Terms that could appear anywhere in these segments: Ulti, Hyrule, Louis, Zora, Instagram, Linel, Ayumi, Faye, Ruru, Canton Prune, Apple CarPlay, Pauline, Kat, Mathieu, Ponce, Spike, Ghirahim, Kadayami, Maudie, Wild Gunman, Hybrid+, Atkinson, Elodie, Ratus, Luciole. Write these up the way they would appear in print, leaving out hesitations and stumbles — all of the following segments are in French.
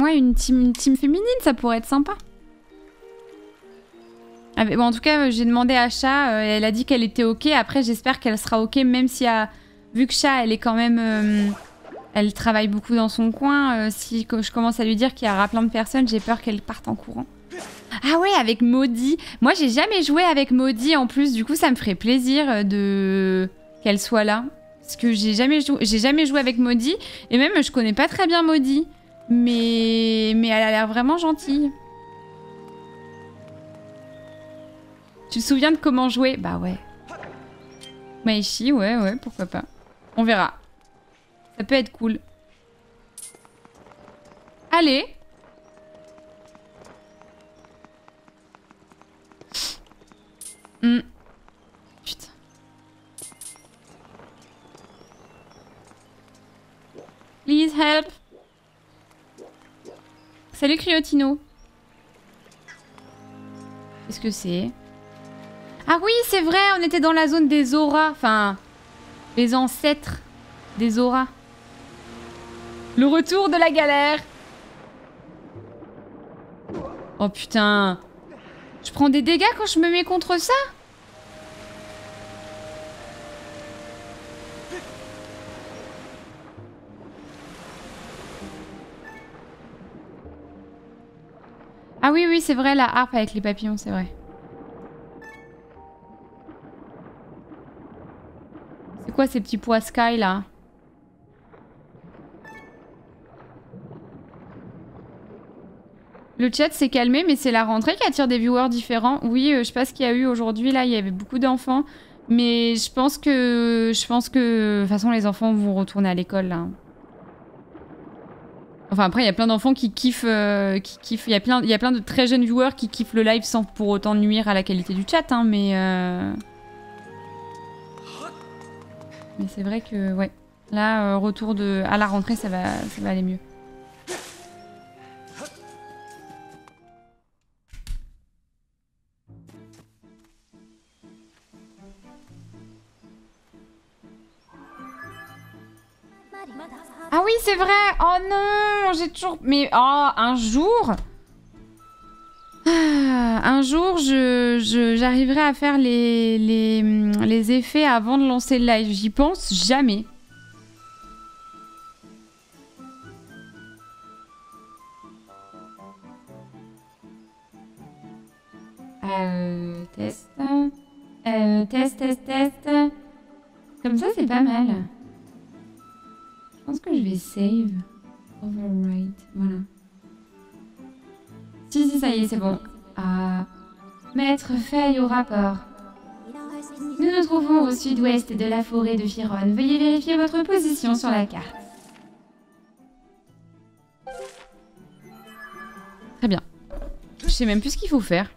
Ouais, une team féminine, ça pourrait être sympa. Ah, mais bon, en tout cas, j'ai demandé à Sha, elle a dit qu'elle était ok. Après, j'espère qu'elle sera ok, même si, vu que Sha, elle est quand même... elle travaille beaucoup dans son coin. Si je commence à lui dire qu'il y aura plein de personnes, j'ai peur qu'elle parte en courant. Ah ouais, avec Maudie. Moi, j'ai jamais joué avec Maudie en plus. Du coup, ça me ferait plaisir de qu'elle soit là. Parce que j'ai jamais joué avec Maudie. Et même, je connais pas très bien Maudie. Mais elle a l'air vraiment gentille. Tu te souviens de comment jouer? Bah ouais. Maishi, ouais, pourquoi pas. On verra. Ça peut être cool. Allez. Putain. Please help. Salut Criotino. Qu'est-ce que c'est? Ah oui, c'est vrai, on était dans la zone des Zora. Enfin, les ancêtres des Zora. Le retour de la galère. Oh putain. Je prends des dégâts quand je me mets contre ça? Ah oui, c'est vrai, la harpe avec les papillons, c'est vrai. C'est quoi ces petits pois sky là? Le chat s'est calmé, mais c'est la rentrée qui attire des viewers différents. Oui, je sais pas ce qu'il y a eu aujourd'hui. Là, il y avait beaucoup d'enfants. Mais je pense que... De toute façon, les enfants vont retourner à l'école, là. Enfin, après, il y a plein d'enfants qui kiffent... Il y a plein de très jeunes viewers qui kiffent le live sans pour autant nuire à la qualité du chat, hein, mais... Mais c'est vrai que, ouais. Là, retour de... à la rentrée, ça va aller mieux. Ah oui, c'est vrai. Oh non, j'ai toujours... Mais oh, un jour... Un jour, j'arriverai à faire les effets avant de lancer le live. J'y pense jamais. Test. Test. Comme ça, c'est pas mal. Je pense que je vais save. Overwrite. Voilà. Si, ça y est, c'est bon. Mettre Faye au rapport. Nous nous trouvons au sud-ouest de la forêt de Faron. Veuillez vérifier votre position sur la carte. Très bien. Je sais même plus ce qu'il faut faire.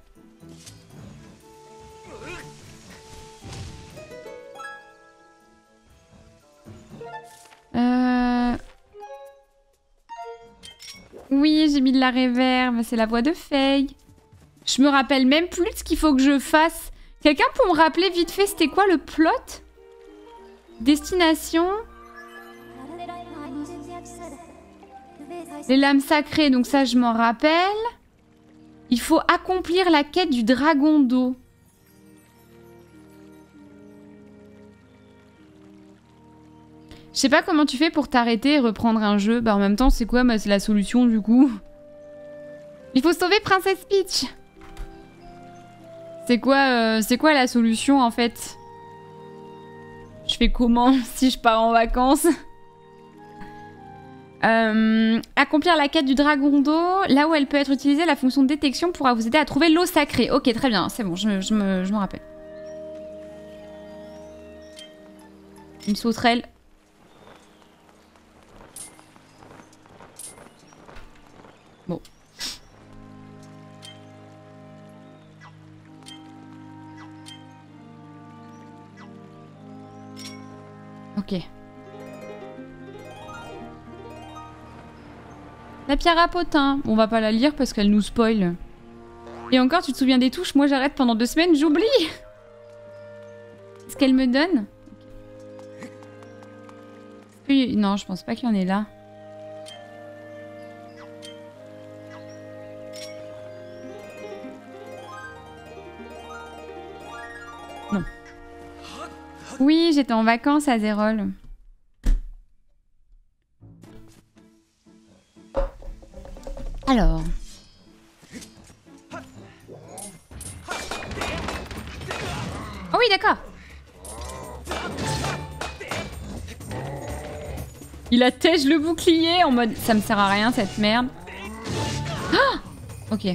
Oui, j'ai mis de la réverb, c'est la voix de Faye. Je me rappelle même plus de ce qu'il faut que je fasse. Quelqu'un peut me rappeler vite fait, c'était quoi le plot? Destination. Les lames sacrées, donc ça je m'en rappelle. Il faut accomplir la quête du dragon d'eau. Je sais pas comment tu fais pour t'arrêter et reprendre un jeu. Bah en même temps, c'est quoi? Bah, c'est la solution du coup. Il faut sauver Princesse Peach. C'est quoi la solution en fait? Je fais comment si je pars en vacances? Accomplir la quête du dragon d'eau. Là où elle peut être utilisée, la fonction de détection pourra vous aider à trouver l'eau sacrée. Ok, très bien, c'est bon, je me rappelle. Une sauterelle. Bon. Ok. La pierre à potin. On va pas la lire parce qu'elle nous spoil. Et encore, tu te souviens des touches? Moi, j'arrête pendant 2 semaines, j'oublie. Est-ce qu'elle me donne? Non, je pense pas qu'il y en ait là. Oui, j'étais en vacances à Zérole. Alors... Oh oui, d'accord. Il attèche le bouclier en mode... Ça me sert à rien, cette merde. Ah! Ok.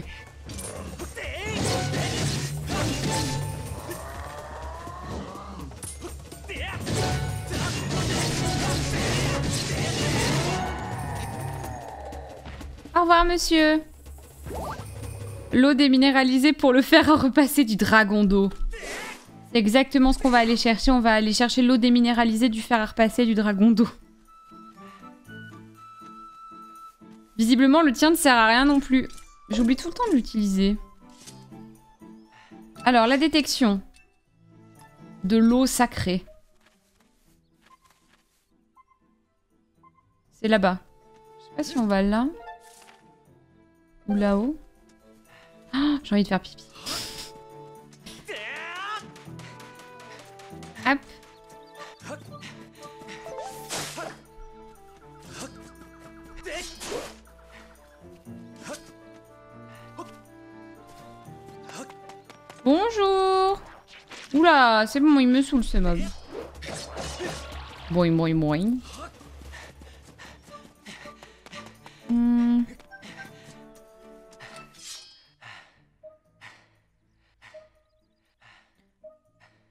Au revoir, monsieur. L'eau déminéralisée pour le faire repasser du dragon d'eau. C'est exactement ce qu'on va aller chercher. On va aller chercher l'eau déminéralisée du fer à repasser du dragon d'eau. Visiblement, le tien ne sert à rien non plus. J'oublie tout le temps de l'utiliser. Alors, la détection de l'eau sacrée. C'est là-bas. Je sais pas si on va là. Ou là-haut. Oh, j'ai envie de faire pipi. Hop. Bonjour. Oula, c'est bon, il me saoule ce mob. Boing, boing, boing.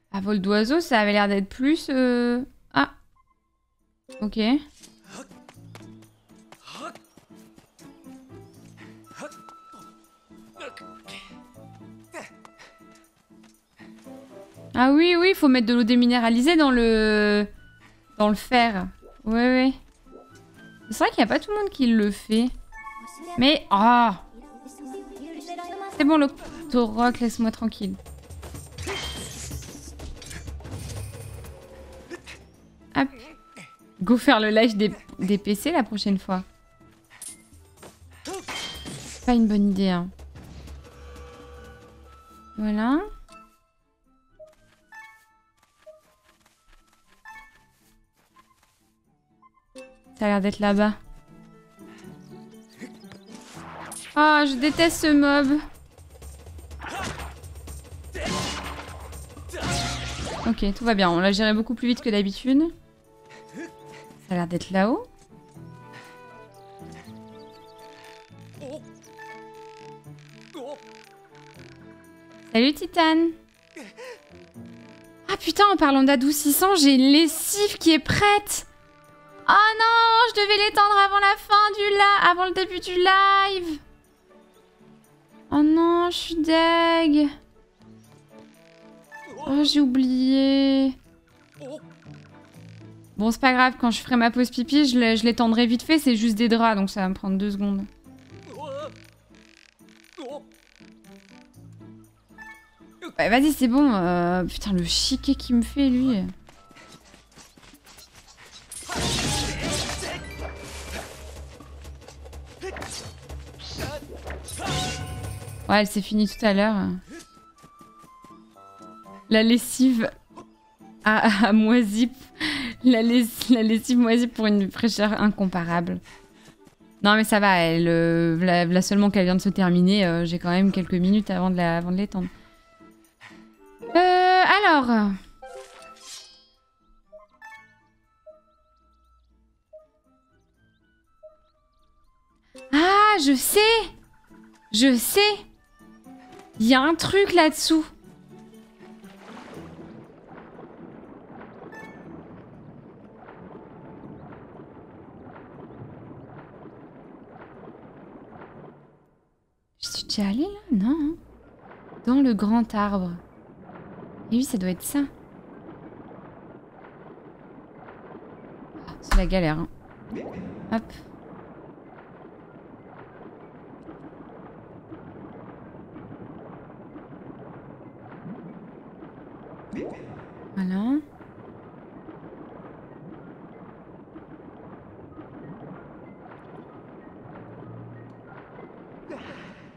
À vol d'oiseau, ça avait l'air d'être plus... Ah. Ok. Ah oui, oui, il faut mettre de l'eau déminéralisée dans le fer. Ouais, ouais. C'est vrai qu'il n'y a pas tout le monde qui le fait. Mais... Ah oh. C'est bon, l'octoroc, laisse-moi tranquille. Hop. Go faire le live des PC la prochaine fois. Pas une bonne idée, hein. Voilà. Ça a l'air d'être là-bas. Ah, oh, je déteste ce mob. Ok, tout va bien. On l'a géré beaucoup plus vite que d'habitude. Ça a l'air d'être là-haut. Salut, Titane. Ah putain, en parlant d'adoucissant, j'ai une lessive qui est prête. Oh non, je devais l'étendre avant la fin du live, avant le début du live. Oh non, je suis deg. Oh, j'ai oublié. Bon, c'est pas grave, quand je ferai ma pause pipi, je l'étendrai vite fait, c'est juste des draps, donc ça va me prendre 2 secondes. Ouais, vas-y, c'est bon. Putain, le chiquet qu'il me fait, lui. Ouais, elle s'est finie tout à l'heure. La lessive à moisi. La lessive moisi pour une fraîcheur incomparable. Non mais ça va, elle, là seulement qu'elle vient de se terminer, j'ai quand même quelques minutes avant de l'étendre. Alors... Ah, je sais! Je sais! Il y a un truc là-dessous. Je suis déjà allée là? Non. Dans le grand arbre. Et oui, ça doit être ça. Oh, c'est la galère. Hein. Hop. Voilà.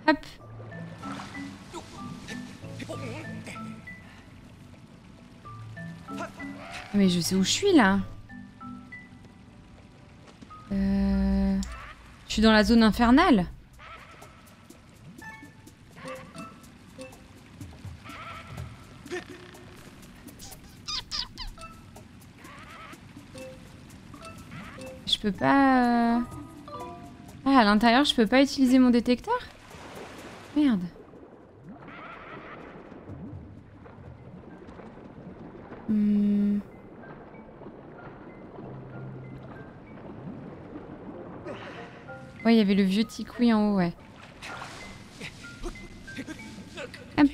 Hop. Mais je sais où je suis là. Je suis dans la zone infernale. Je peux pas... Ah, à l'intérieur, je peux pas utiliser mon détecteur? Merde. Ouais, il y avait le vieux ticoui en haut, ouais. Hop.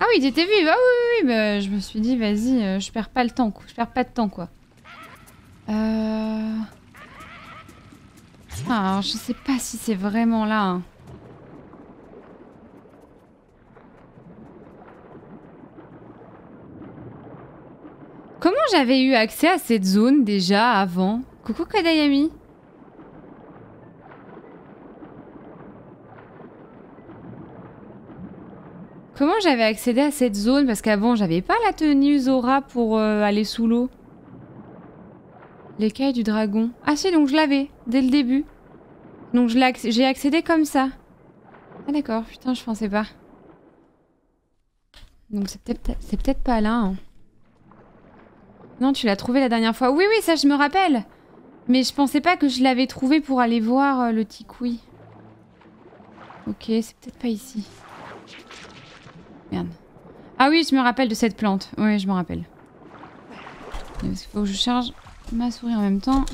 Ah oui, t'étais vive. Ah oui, oui, bah, je me suis dit, vas-y, je perds pas le temps, quoi. Je perds pas de temps, quoi. Ah, alors, je sais pas si c'est vraiment là. Hein. Comment j'avais eu accès à cette zone déjà avant? Coucou Kadayami. Comment j'avais accédé à cette zone? Parce qu'avant, j'avais pas la tenue Zora pour aller sous l'eau. L'écaille du dragon. Ah si, donc je l'avais, dès le début. Donc j'ai accédé comme ça. Ah d'accord, putain, je pensais pas. Donc c'est peut-être pas là. Hein. Non, tu l'as trouvé la dernière fois. Oui, oui, ça je me rappelle. Mais je pensais pas que je l'avais trouvé pour aller voir le ticoui. Ok, c'est peut-être pas ici. Merde. Ah oui, je me rappelle de cette plante. Oui, je me rappelle. Parce qu'il faut que je charge ma souris en même temps.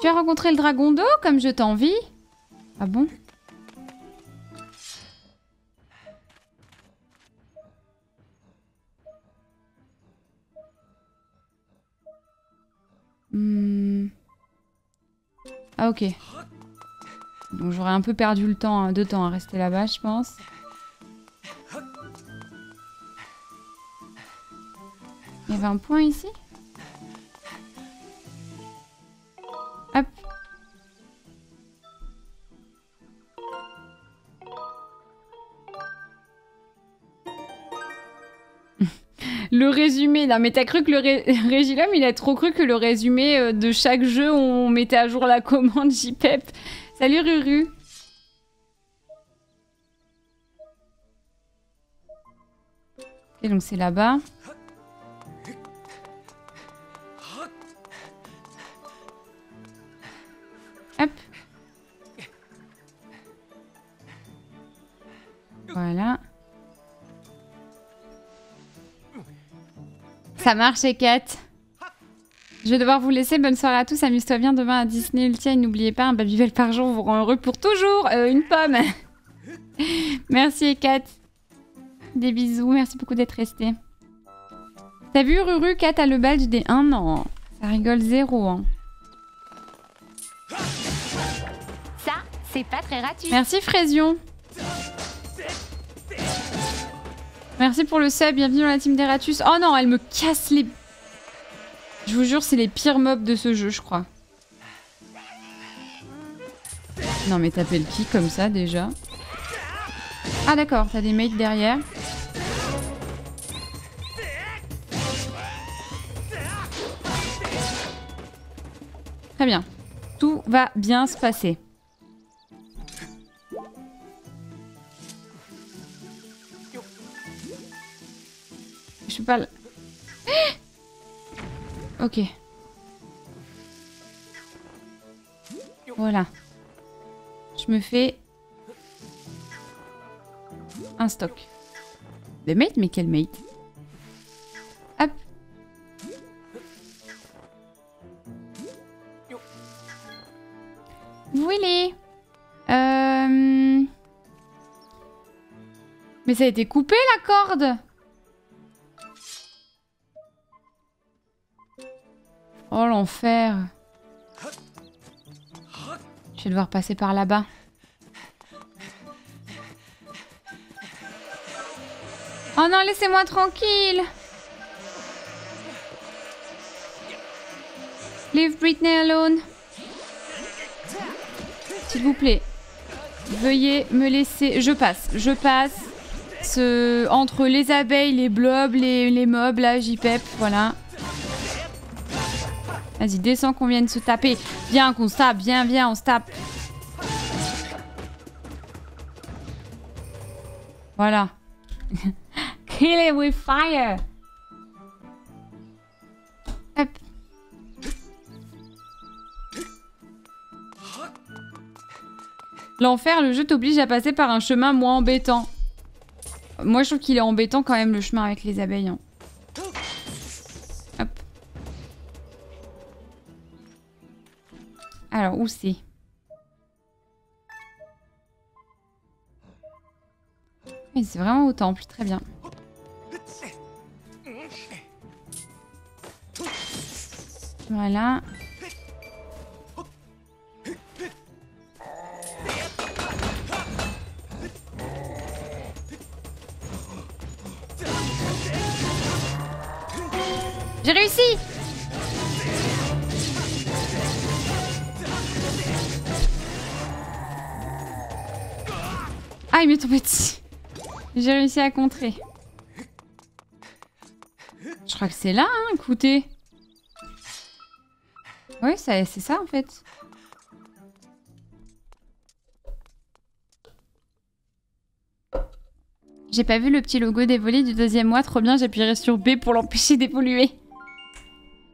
Tu as rencontré le dragon d'eau comme je t'envie. Ah bon? Ah ok. Donc j'aurais un peu perdu le temps, hein, de temps à rester là-bas, je pense. Il y avait un point ici. Hop. Le résumé. Non mais t'as cru que le Régilhomme, il a trop cru que le résumé de chaque jeu, on mettait à jour la commande JPEP. Salut Ruru. Et donc c'est là-bas. Hop. Voilà. Ça marche, Kat. Je vais devoir vous laisser. Bonne soirée à tous. Amuse-toi bien demain à Disney Ultia. Et n'oubliez pas, un Babyvel par jour vous rend heureux pour toujours. Une pomme. Merci, Kat. Des bisous. Merci beaucoup d'être resté. T'as vu, Ruru, Kat a le badge des 1 an. Ça rigole zéro. Hein. Ça, c'est pas très ratus. Merci, Frézion. Merci pour le sub, bienvenue dans la team des Ratus. Oh non, elle me casse les... Je vous jure, c'est les pires mobs de ce jeu, je crois. Non mais taper le ki comme ça, déjà. Ah d'accord, t'as des mates derrière. Très bien. Tout va bien se passer. Je suis pas là. Ok. Voilà. Je me fais un stock. Des mates, mais quel mate? Hop. Willy. Mais ça a été coupé la corde. Oh l'enfer. Je vais devoir passer par là-bas. Oh non, laissez-moi tranquille. Leave Britney alone. S'il vous plaît. Veuillez me laisser... Je passe. Entre les abeilles, les blobs, les mobs, là, JPEP, voilà. Vas-y, descends qu'on vienne se taper. Viens qu'on se tape, viens, on se tape. Voilà. Kill it with fire. Hop. L'enfer, le jeu t'oblige à passer par un chemin moins embêtant. Moi, je trouve qu'il est embêtant quand même, le chemin avec les abeilles. Hein. Hop. Alors, où c'est? Mais c'est vraiment au temple, très bien. Voilà. J'ai réussi! Ah, il m'est tombé dessus. J'ai réussi à contrer. Je crois que c'est là, hein, écoutez. Oui, c'est ça, en fait. J'ai pas vu le petit logo dévolé du 2e mois, trop bien, j'appuierai sur B pour l'empêcher d'évoluer.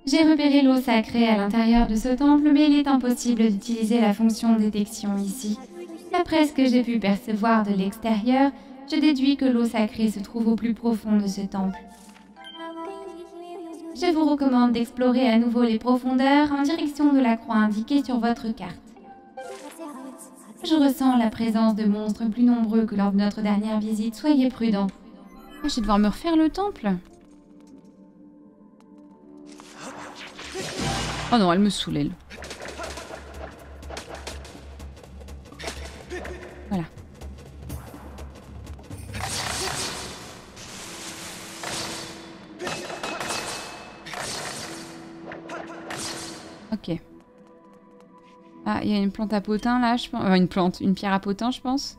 J'ai repéré l'eau sacrée à l'intérieur de ce temple, mais il est impossible d'utiliser la fonction détection ici. D'après ce que j'ai pu percevoir de l'extérieur, je déduis que l'eau sacrée se trouve au plus profond de ce temple. Je vous recommande d'explorer à nouveau les profondeurs en direction de la croix indiquée sur votre carte. Je ressens la présence de monstres plus nombreux que lors de notre dernière visite, soyez prudents. Je vais devoir me refaire le temple. Oh non, elle me saoulait. Là. Voilà. Ok. Ah, il y a une plante à potin là, je pense. Enfin, une pierre à potin, je pense.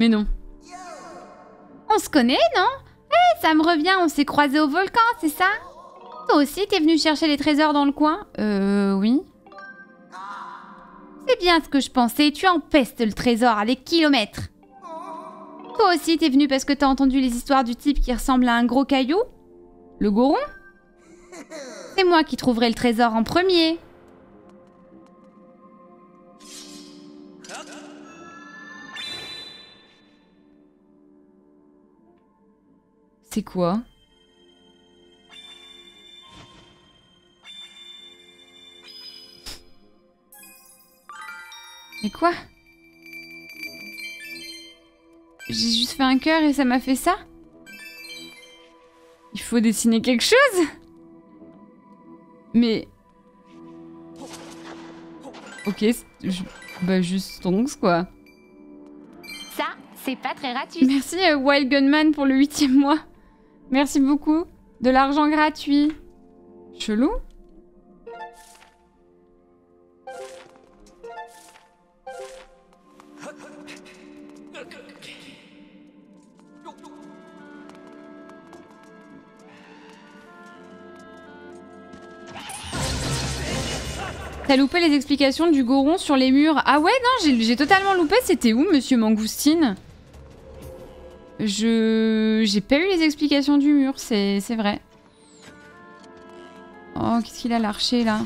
Mais non. On se connaît, non? Hey, ça me revient, on s'est croisés au volcan, c'est ça? Toi aussi, t'es venu chercher les trésors dans le coin? Oui. C'est bien ce que je pensais, tu empestes le trésor à des kilomètres. Toi aussi, t'es venu parce que t'as entendu les histoires du type qui ressemble à un gros caillou? Le goron? C'est moi qui trouverai le trésor en premier. C'est quoi? Mais quoi? J'ai juste fait un cœur et ça m'a fait ça? Il faut dessiner quelque chose? Mais... Ok, bah juste tongs quoi. Ça, c'est pas très gratuit. Merci Wild Gunman pour le 8e mois. Merci beaucoup. De l'argent gratuit. Chelou. T'as loupé les explications du goron sur les murs. Ah ouais, non, j'ai totalement loupé. C'était où, monsieur Mangoustine? J'ai pas eu les explications du mur, c'est vrai. Oh, qu'est-ce qu'il a l'archer, là?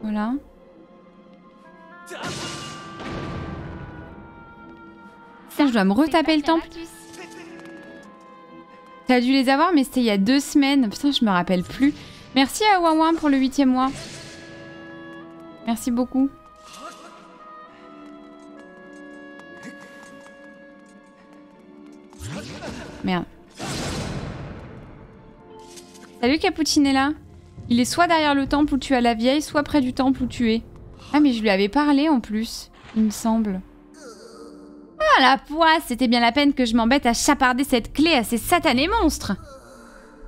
Voilà. Ça, je dois me retaper le temple. T'as dû les avoir, mais c'était il y a 2 semaines. Putain, je me rappelle plus. Merci à Wawan pour le 8e mois. Merci beaucoup. Merde. Salut Cappuccinella. Il est soit derrière le temple où tu as la vieille, soit près du temple où tu es. Ah mais je lui avais parlé en plus, il me semble. la poisse, c'était bien la peine que je m'embête à chaparder cette clé à ces satanés monstres.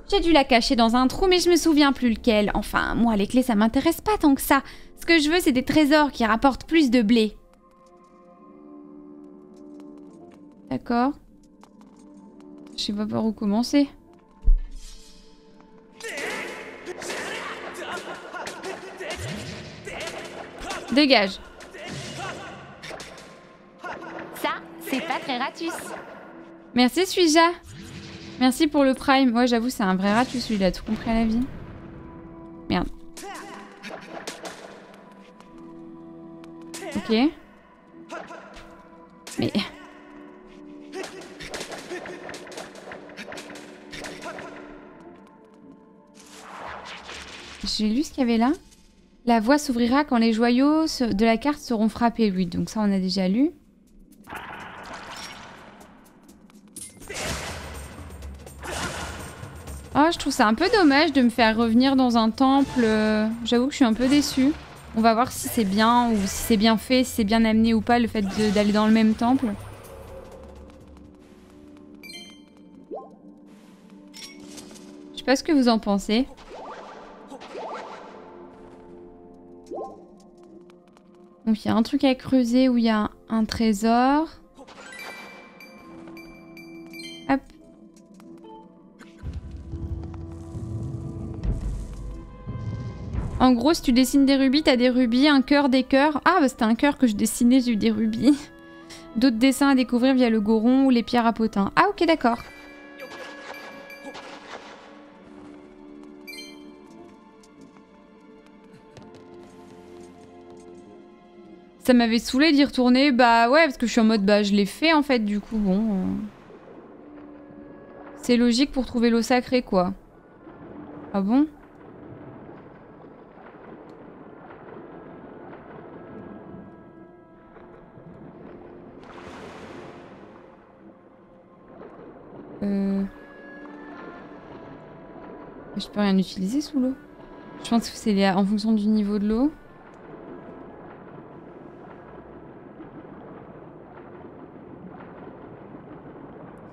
J'ai dû la cacher dans un trou, mais je me souviens plus lequel. Enfin, moi, les clés, ça m'intéresse pas tant que ça. Ce que je veux, c'est des trésors qui rapportent plus de blé. D'accord. Je sais pas par où commencer. Dégage. Ça, c'est pas très Ratus. Merci, Sha. Merci pour le prime. Ouais, j'avoue, c'est un vrai Ratus, celui-là. Tout compris à la vie. Merde. Ok. Mais... j'ai lu ce qu'il y avait là. La voie s'ouvrira quand les joyaux de la carte seront frappés, lui. Donc ça, on a déjà lu. Oh, je trouve ça un peu dommage de me faire revenir dans un temple. J'avoue que je suis un peu déçue. On va voir si c'est bien, ou si c'est bien fait, si c'est bien amené ou pas, le fait d'aller dans le même temple. Je sais pas ce que vous en pensez. Donc il y a un truc à creuser où il y a un trésor. Hop. En gros, si tu dessines des rubis, t'as des rubis, un cœur, des cœurs. Ah, bah c'était un cœur que je dessinais, j'ai eu des rubis. D'autres dessins à découvrir via le goron ou les pierres à potins. Ah, ok, d'accord. Ça m'avait saoulé d'y retourner, bah ouais, parce que je suis en mode, bah je l'ai fait en fait, du coup, bon... C'est logique pour trouver l'eau sacrée, quoi. Ah bon ? Je peux rien utiliser sous l'eau. Je pense que c'est en fonction du niveau de l'eau.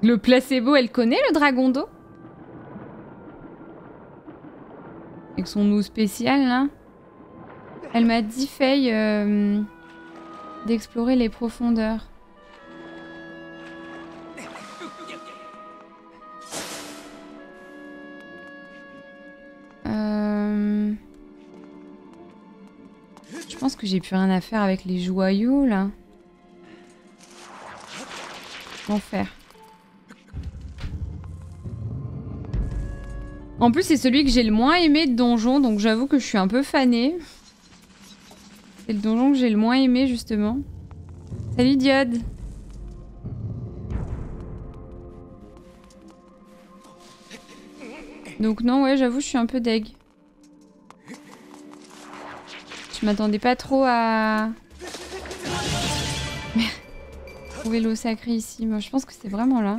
Le placebo, elle connaît le dragon d'eau? Avec son eau spéciale, là. Elle m'a dit, Faye, d'explorer les profondeurs. Je pense que j'ai plus rien à faire avec les joyaux, là. Comment faire? En plus, c'est celui que j'ai le moins aimé de donjon, donc j'avoue que je suis un peu fanée. C'est le donjon que j'ai le moins aimé, justement. Salut, Diode! Donc non, ouais, j'avoue, je suis un peu deg. Je m'attendais pas trop à... trouver l'eau sacrée ici. Moi, je pense que c'est vraiment là.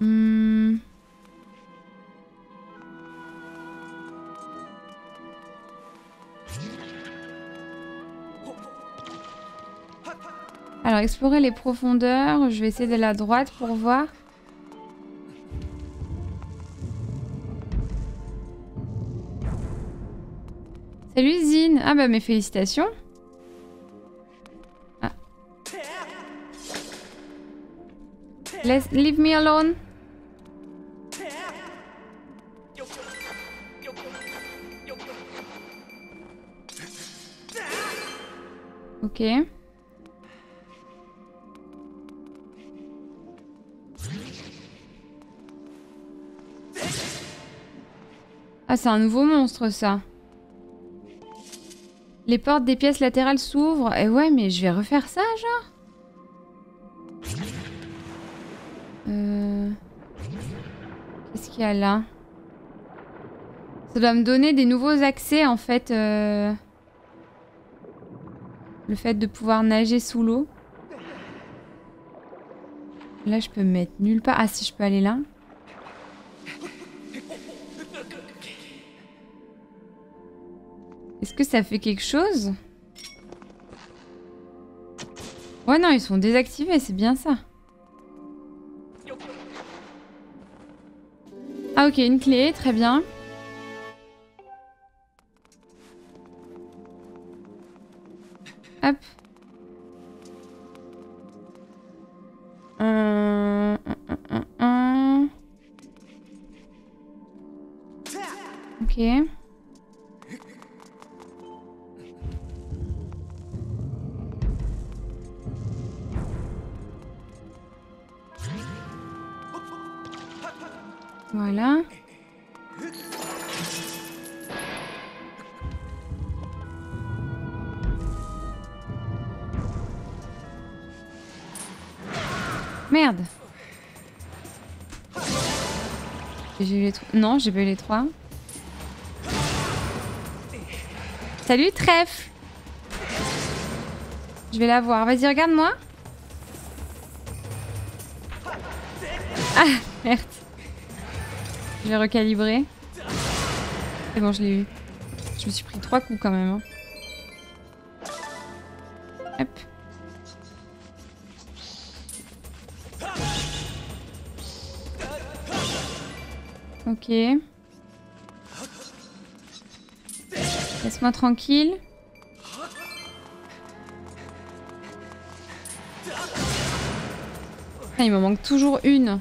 Hmm. Alors, explorer les profondeurs. Je vais essayer d'aller à droite pour voir. Salut Zine. Ah bah mes félicitations. Ah. Leave me alone. Ok. Ah, c'est un nouveau monstre, ça. Les portes des pièces latérales s'ouvrent. Eh ouais, mais je vais refaire ça, genre. Qu'est-ce qu'il y a là? Ça doit me donner des nouveaux accès, en fait. Le fait de pouvoir nager sous l'eau. Là, je peux me mettre nulle part. Ah, si, je peux aller là. Est-ce que ça fait quelque chose? Ouais, non, ils sont désactivés, c'est bien ça. Ah ok, une clé, très bien. Hop. Ok. Voilà. Merde. J'ai eu les trois. Non, j'ai pas eu les trois. Salut trèfle. Je vais la voir. Vas-y, regarde-moi. Ah, merde. Je l'ai recalibré. C'est bon, je l'ai eu. Je me suis pris 3 coups quand même. Hein. Hop. Ok. Laisse-moi tranquille. Ah, il me manque toujours une.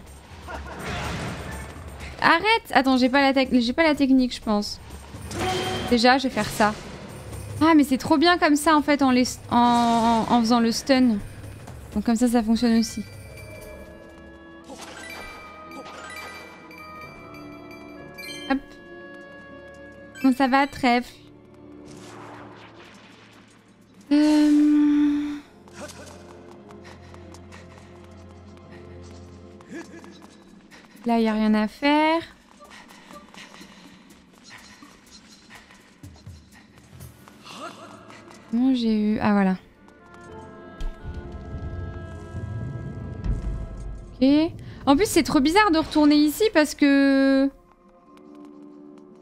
Arrête! Attends, j'ai pas la technique, je pense. Déjà, je vais faire ça. Ah, mais c'est trop bien comme ça, en fait, en faisant le stun. Donc comme ça, ça fonctionne aussi. Hop. Bon, ça va, trèfle. Là, il n'y a rien à faire. Non, j'ai eu... Ah, voilà. Ok. En plus, c'est trop bizarre de retourner ici parce que...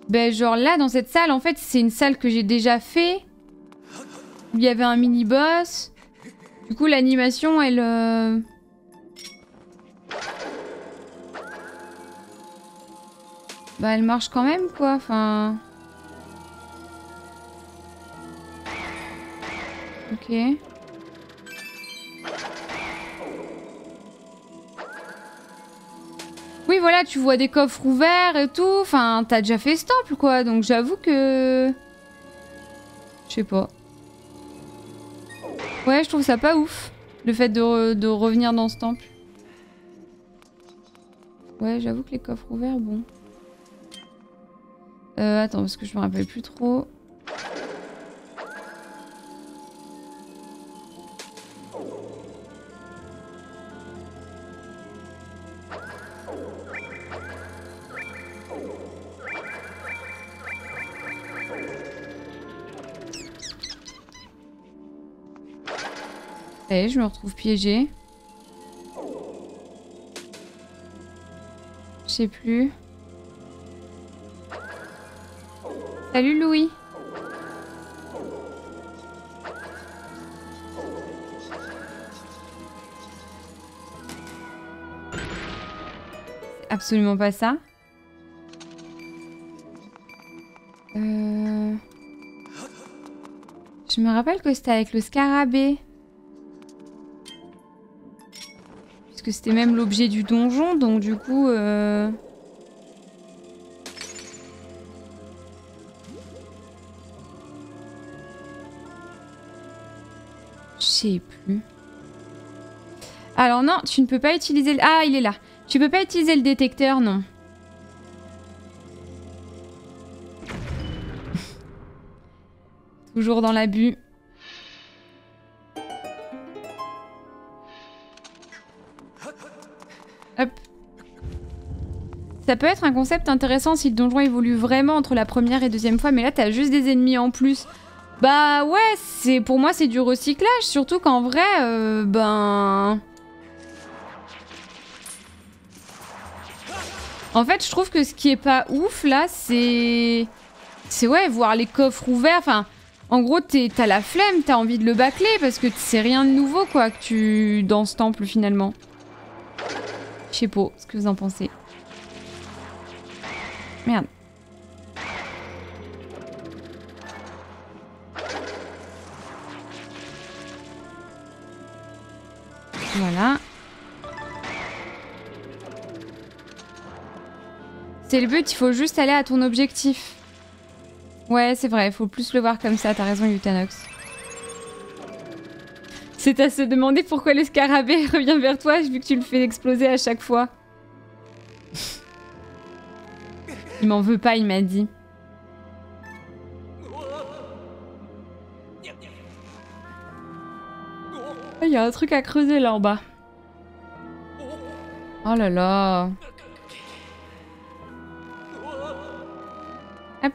Ben, genre là, dans cette salle, en fait, c'est une salle que j'ai déjà fait. Il y avait un mini-boss. Du coup, l'animation, elle... Bah elle marche quand même quoi, enfin... Ok. Oui voilà, tu vois des coffres ouverts et tout, enfin t'as déjà fait ce temple quoi, donc j'avoue que... Je sais pas. Ouais, je trouve ça pas ouf, le fait de revenir dans ce temple. Ouais, j'avoue que les coffres ouverts, bon... attends, parce que je me rappelle plus trop. Allez, je me retrouve piégée. Je sais plus. Salut Louis. Absolument pas ça. Je me rappelle que c'était avec le scarabée. Parce que c'était même l'objet du donjon, donc du coup... plus. Alors non, tu ne peux pas utiliser... Ah, il est là. Tu peux pas utiliser le détecteur, non. Toujours dans l'abus. Hop. Ça peut être un concept intéressant si le donjon évolue vraiment entre la première et deuxième fois, mais là, t'as juste des ennemis en plus. Bah ouais, c'est pour moi c'est du recyclage, surtout qu'en vrai, ben... En fait, je trouve que ce qui est pas ouf là, c'est... c'est ouais, voir les coffres ouverts, enfin... En gros, t'as la flemme, t'as envie de le bâcler, parce que c'est rien de nouveau, quoi, que tu... dans ce temple, finalement. Je sais pas ce que vous en pensez. Merde. Voilà. C'est le but, il faut juste aller à ton objectif. Ouais, c'est vrai, faut plus le voir comme ça, t'as raison, Yutanox. C'est à se demander pourquoi le scarabée revient vers toi, vu que tu le fais exploser à chaque fois. Il m'en veut pas, il m'a dit. Il y a un truc à creuser là en bas. Oh là là. Hop.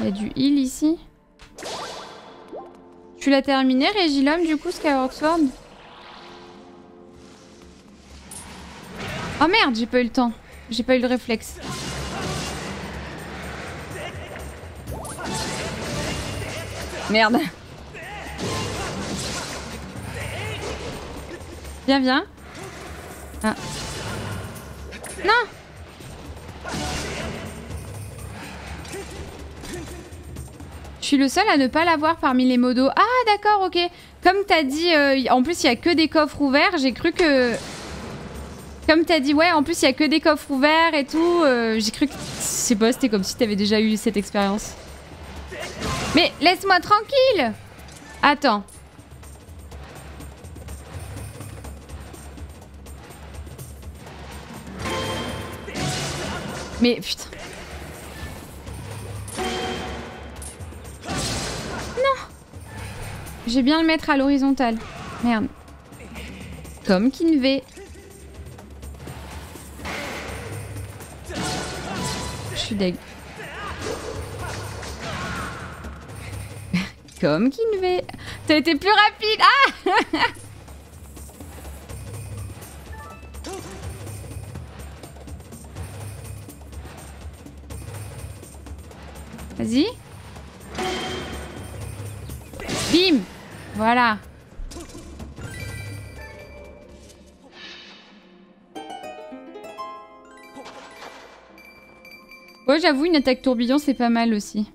Il y a du heal ici. Tu l'as terminé, Régilhomme, du coup, Skyward Sword? Oh merde, j'ai pas eu le temps. J'ai pas eu le réflexe. Merde. Viens, viens. Ah. Non! Je suis le seul à ne pas l'avoir parmi les modos. Ah d'accord, ok. Comme t'as dit, en plus il y a que des coffres ouverts, j'ai cru que... Comme t'as dit, ouais, en plus, il n'y a que des coffres ouverts et tout. J'ai cru que... C'est pas, c'était comme si t'avais déjà eu cette expérience. Mais laisse-moi tranquille! Attends. Mais putain. Non! Je vais bien le mettre à l'horizontale. Merde. Comme Kinvé. Je suis deg. Comme Kinvé. T'as été plus rapide. Ah. Vas-y. Bim. Voilà. Ouais, j'avoue, une attaque tourbillon, c'est pas mal aussi.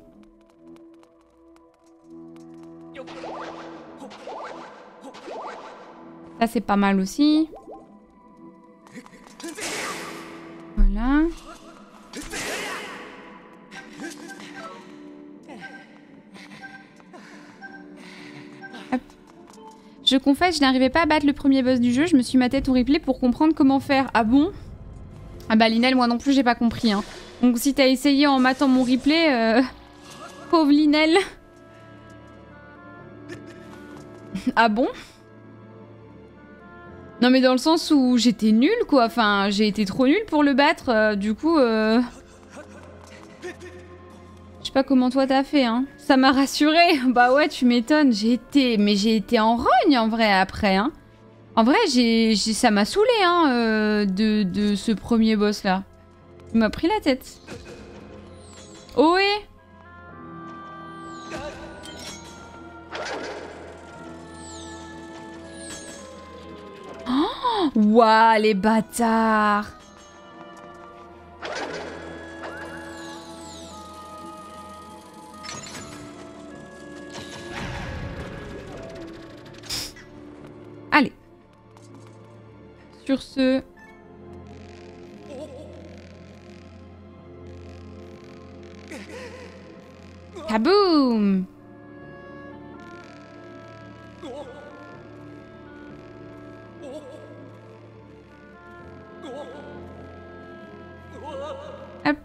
Ça, c'est pas mal aussi. Voilà. Hop. Je confesse, je n'arrivais pas à battre le premier boss du jeu. Je me suis maté tout replay pour comprendre comment faire. Ah bon? Ah bah, Linel, moi non plus, j'ai pas compris, hein. Donc si t'as essayé en matant mon replay, pauvre Linel. Ah bon? Non mais dans le sens où j'étais nulle quoi, enfin j'ai été trop nulle pour le battre, du coup... Je sais pas comment toi t'as fait, hein. Ça m'a rassurée. Bah ouais, tu m'étonnes, j'ai été... Mais j'ai été en rogne en vrai après, hein. En vrai, ça m'a saoulée, hein, de ce premier boss là. Il m'a pris la tête. Ohé! Oh! Ouah, les bâtards! Allez. Sur ce... Kaboum! Hop!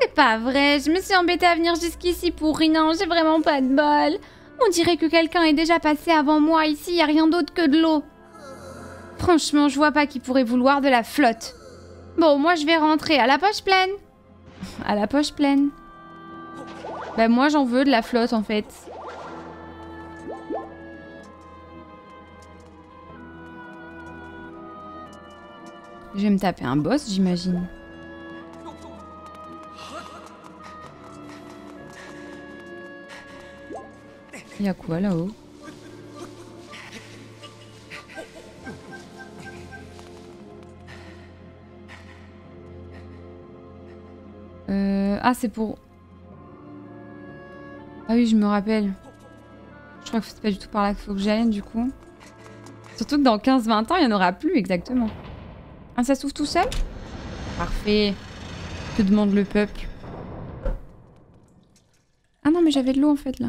C'est pas vrai, je me suis embêtée à venir jusqu'ici pour rien, j'ai vraiment pas de bol! On dirait que quelqu'un est déjà passé avant moi, ici y a rien d'autre que de l'eau! Franchement, je vois pas qui pourrait vouloir de la flotte! Bon, moi je vais rentrer à la poche pleine. À la poche pleine. Bah moi j'en veux de la flotte en fait. Je vais me taper un boss, j'imagine. Y'a quoi là-haut? Ah, c'est pour... Ah oui, je me rappelle. Je crois que c'est pas du tout par là qu'il faut que j'aille, du coup. Surtout que dans 15-20 ans, il n'y en aura plus, exactement. Ah, ça s'ouvre tout seul? Parfait. Que demande le peuple? Ah non, mais j'avais de l'eau, en fait, là.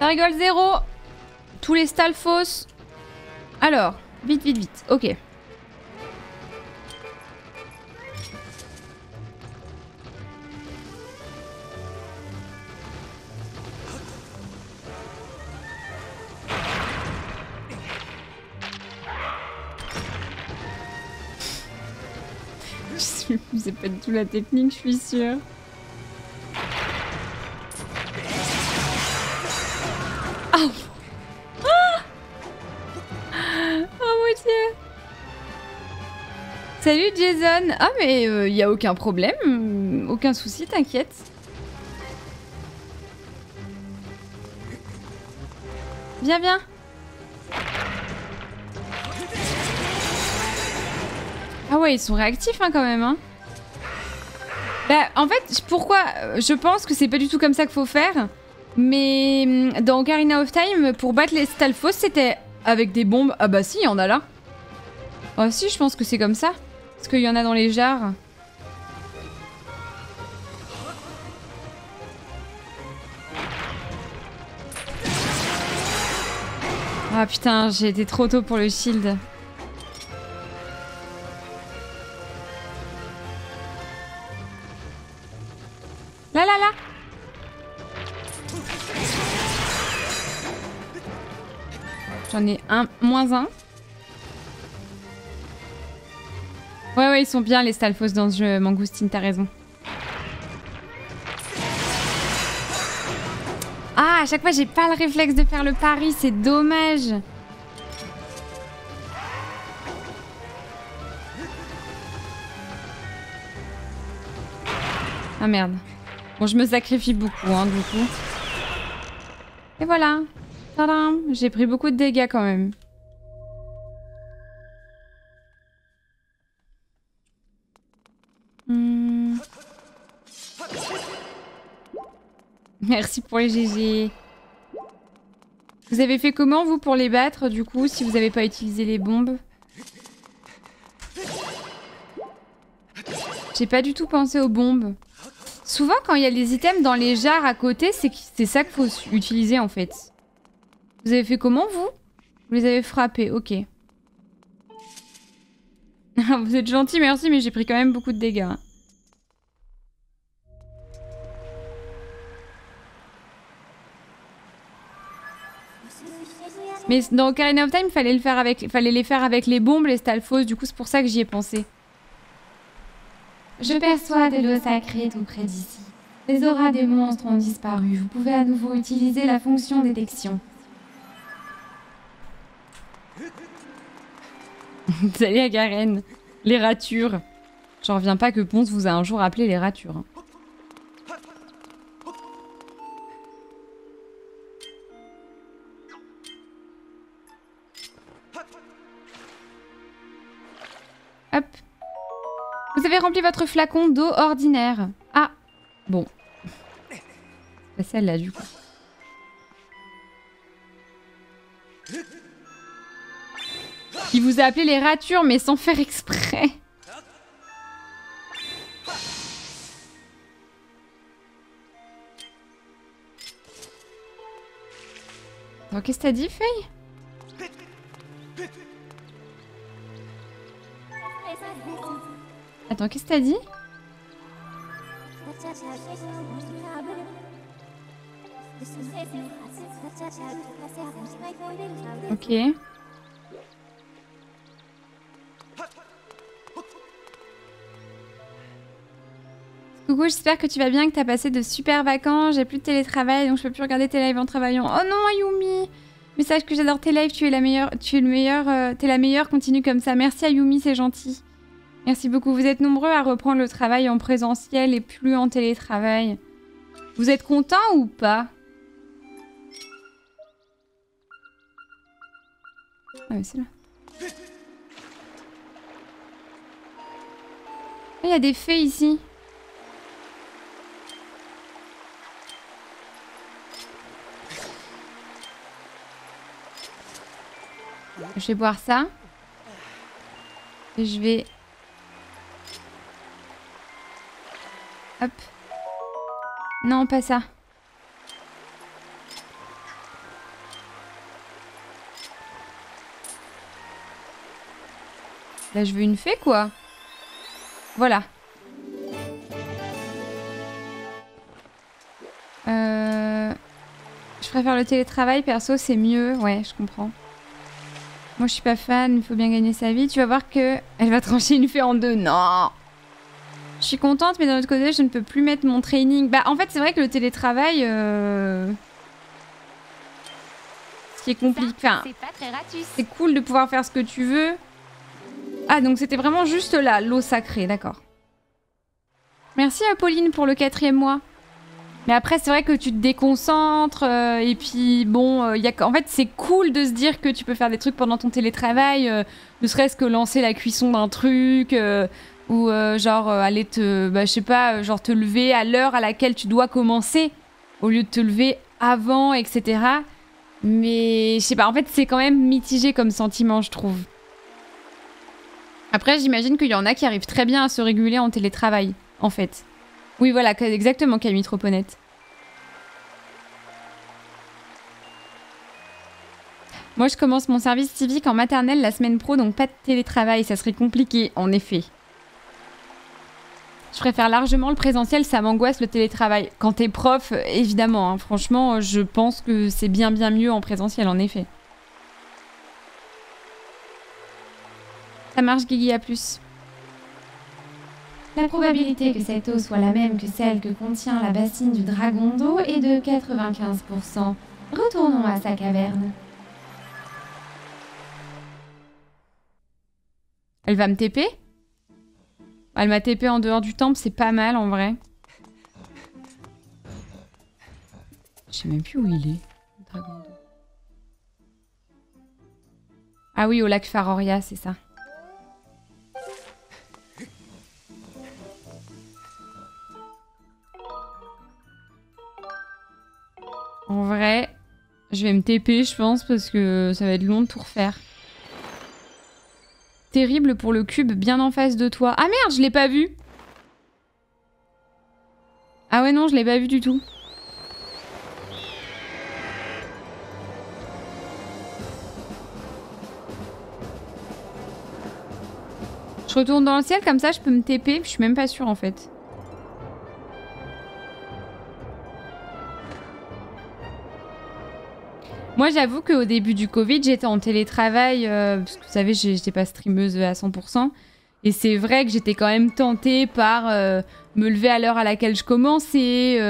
Rigole zéro. Tous les Stalfos. Alors, vite, vite, vite. Ok. Je sais plus, c'est pas du tout la technique, je suis sûre. Salut Jason! Ah mais y a aucun problème, aucun souci, t'inquiète. Viens, viens. Ah ouais, ils sont réactifs hein, quand même. Hein. Bah en fait, pourquoi? Je pense que c'est pas du tout comme ça qu'il faut faire. Mais dans Ocarina of Time, pour battre les Stalfos, c'était avec des bombes. Ah bah si, il y en a là. Ah si, je pense que c'est comme ça. Parce qu'il y en a dans les jars. Ah putain, j'ai été trop tôt pour le shield. Là, là, là. J'en ai un, moins un. Ouais, ouais, ils sont bien les Stalfos dans ce jeu, Mangoustine, t'as raison. Ah, à chaque fois, j'ai pas le réflexe de faire le pari, c'est dommage. Ah merde. Bon, je me sacrifie beaucoup, hein, du coup. Et voilà. Tadam, j'ai pris beaucoup de dégâts quand même. Merci pour les GG. Vous avez fait comment, vous, pour les battre, du coup, si vous n'avez pas utilisé les bombes? J'ai pas du tout pensé aux bombes. Souvent, quand il y a les items dans les jars à côté, c'est ça qu'il faut utiliser, en fait. Vous avez fait comment, vous? Vous les avez frappés, ok. Vous êtes gentil, merci, mais j'ai pris quand même beaucoup de dégâts. Mais dans Ocarina of Time, fallait les faire avec les bombes, les Stalfos, du coup c'est pour ça que j'y ai pensé. Je perçois de l'eau sacrée tout près d'ici. Les auras des monstres ont disparu. Vous pouvez à nouveau utiliser la fonction détection. Salut à Karen. Les ratures. J'en reviens pas que Ponce vous a un jour appelé les ratures. Hein. Hop. Vous avez rempli votre flacon d'eau ordinaire. Ah, bon. C'est celle-là, du coup. Il vous a appelé les ratures, mais sans faire exprès. Donc, qu'est-ce que t'as dit, Faye ? Attends, qu'est-ce que t'as dit? Ok. Coucou, j'espère que tu vas bien, que t'as passé de super vacances. J'ai plus de télétravail, donc je peux plus regarder tes lives en travaillant. Oh non, Ayumi! Mais sache que j'adore tes lives, tu es la meilleure, t'es la meilleure, continue comme ça. Merci Ayumi, c'est gentil. Merci beaucoup. Vous êtes nombreux à reprendre le travail en présentiel et plus en télétravail. Vous êtes contents ou pas? Ah oui, c'est là. Il y a des fées ici. Je vais boire ça. Et je vais... Hop. Non, pas ça. Là, je veux une fée, quoi. Voilà. Je préfère le télétravail, perso, c'est mieux. Ouais, je comprends. Moi, je suis pas fan, il faut bien gagner sa vie. Tu vas voir que elle va trancher une fée en deux. Non! Je suis contente, mais d'un autre côté, je ne peux plus mettre mon training. Bah, en fait, c'est vrai que le télétravail... Ce qui est compliqué... Enfin, c'est cool de pouvoir faire ce que tu veux. Ah, donc c'était vraiment juste là, l'eau sacrée, d'accord. Merci à Pauline pour le 4e mois. Mais après, c'est vrai que tu te déconcentres, et puis bon, en fait, c'est cool de se dire que tu peux faire des trucs pendant ton télétravail, ne serait-ce que lancer la cuisson d'un truc, ou genre aller te, bah, je sais pas, genre te lever à l'heure à laquelle tu dois commencer, au lieu de te lever avant, etc. Mais je sais pas, en fait, c'est quand même mitigé comme sentiment, je trouve. Après, j'imagine qu'il y en a qui arrivent très bien à se réguler en télétravail, en fait. Oui, voilà, exactement, Camille Troponette. Moi, je commence mon service civique en maternelle la semaine pro, donc pas de télétravail, ça serait compliqué, en effet. Je préfère largement le présentiel, ça m'angoisse le télétravail. Quand t'es prof, évidemment, hein, franchement, je pense que c'est bien mieux en présentiel, en effet. Ça marche, Guigui, à plus. La probabilité que cette eau soit la même que celle que contient la bassine du dragon d'eau est de 95%. Retournons à sa caverne. Elle va me TP? Elle m'a TP en dehors du temple, c'est pas mal en vrai. Je sais même plus où il est, le dragon d'eau. Ah oui, au lac Faroria, c'est ça. En vrai, je vais me TP, je pense, parce que ça va être long de tout refaire. Terrible pour le cube bien en face de toi. Ah merde, je l'ai pas vu! Ah ouais, non, je l'ai pas vu du tout. Je retourne dans le ciel, comme ça je peux me TP, je suis même pas sûre en fait. Moi, j'avoue qu'au début du Covid, j'étais en télétravail, parce que vous savez, j'étais pas streameuse à 100%. Et c'est vrai que j'étais quand même tentée par me lever à l'heure à laquelle je commençais,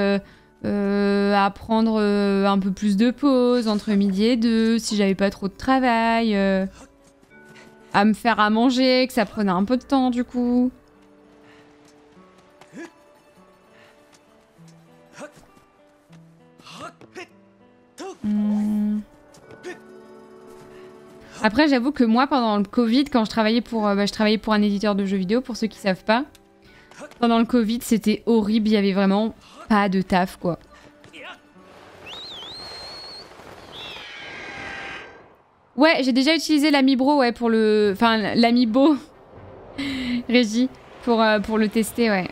à prendre un peu plus de pause entre midi et 2, si j'avais pas trop de travail, à me faire à manger, que ça prenait un peu de temps du coup. Après, j'avoue que moi, pendant le Covid, quand je travaillais pour un éditeur de jeux vidéo, pour ceux qui savent pas. Pendant le Covid, c'était horrible, il y avait vraiment pas de taf, quoi. Ouais, j'ai déjà utilisé l'amibro, ouais, pour le... Enfin, l'amibo, Régie, pour le tester, ouais.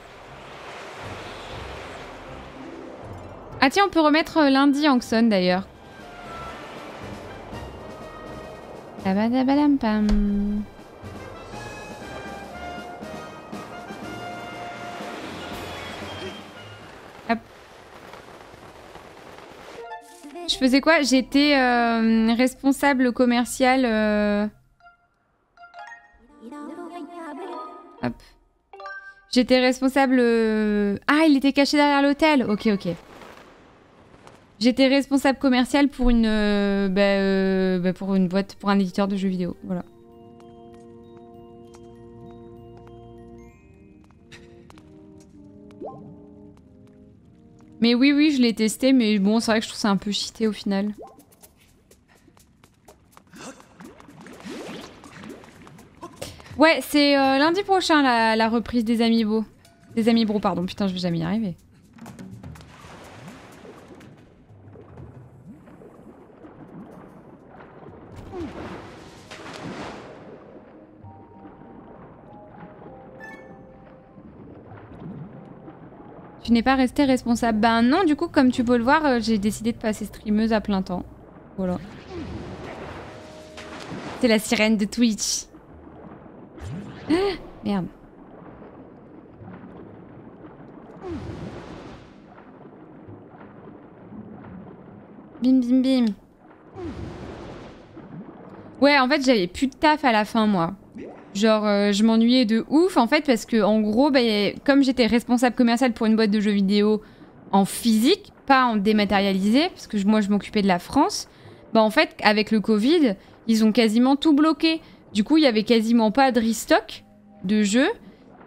Ah tiens, on peut remettre lundi Anxon, d'ailleurs. Tabadabadampam. Hop. Je faisais quoi? J'étais responsable commercial. Hop. J'étais responsable... Ah, il était caché derrière l'hôtel. Ok, ok. J'étais responsable commercial pour une... pour une boîte, pour un éditeur de jeux vidéo. Voilà. Mais oui, oui, je l'ai testé, mais bon, c'est vrai que je trouve ça un peu cheaté au final. Ouais, c'est lundi prochain la reprise des Amiibo. Des Amiibo, pardon, putain, je vais jamais y arriver. Tu n'es pas restée responsable. Ben non, du coup, comme tu peux le voir, j'ai décidé de passer streameuse à plein temps. Voilà. C'est la sirène de Twitch. Ah, merde. Bim, bim, bim. Ouais, en fait, j'avais plus de taf à la fin, moi. Genre, je m'ennuyais de ouf, en fait, parce que, en gros, bah, comme j'étais responsable commerciale pour une boîte de jeux vidéo en physique, pas en dématérialisé, parce que moi, je m'occupais de la France, bah, en fait, avec le Covid, ils ont quasiment tout bloqué. Du coup, il n'y avait quasiment pas de restock de jeux.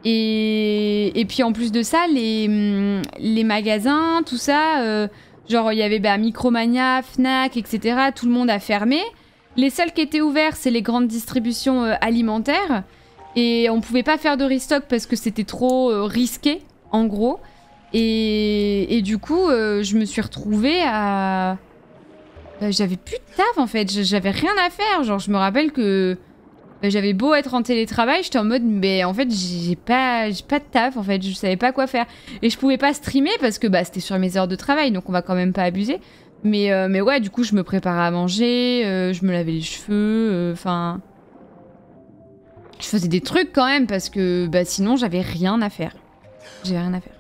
Et puis, en plus de ça, les magasins, tout ça, genre, il y avait bah, Micromania, Fnac, etc., tout le monde a fermé. Les seuls qui étaient ouverts, c'est les grandes distributions alimentaires. Et on pouvait pas faire de restock parce que c'était trop risqué, en gros. Et du coup, je me suis retrouvée à... Bah, j'avais plus de taf, en fait. J'avais rien à faire. Genre, je me rappelle que bah, j'avais beau être en télétravail, j'étais en mode... Mais en fait, j'ai pas de taf, en fait. Je savais pas quoi faire. Et je pouvais pas streamer parce que bah, c'était sur mes heures de travail, donc on va quand même pas abuser. Mais ouais, du coup, je me préparais à manger, je me lavais les cheveux, enfin... je faisais des trucs quand même, parce que bah, sinon, j'avais rien à faire. J'avais rien à faire.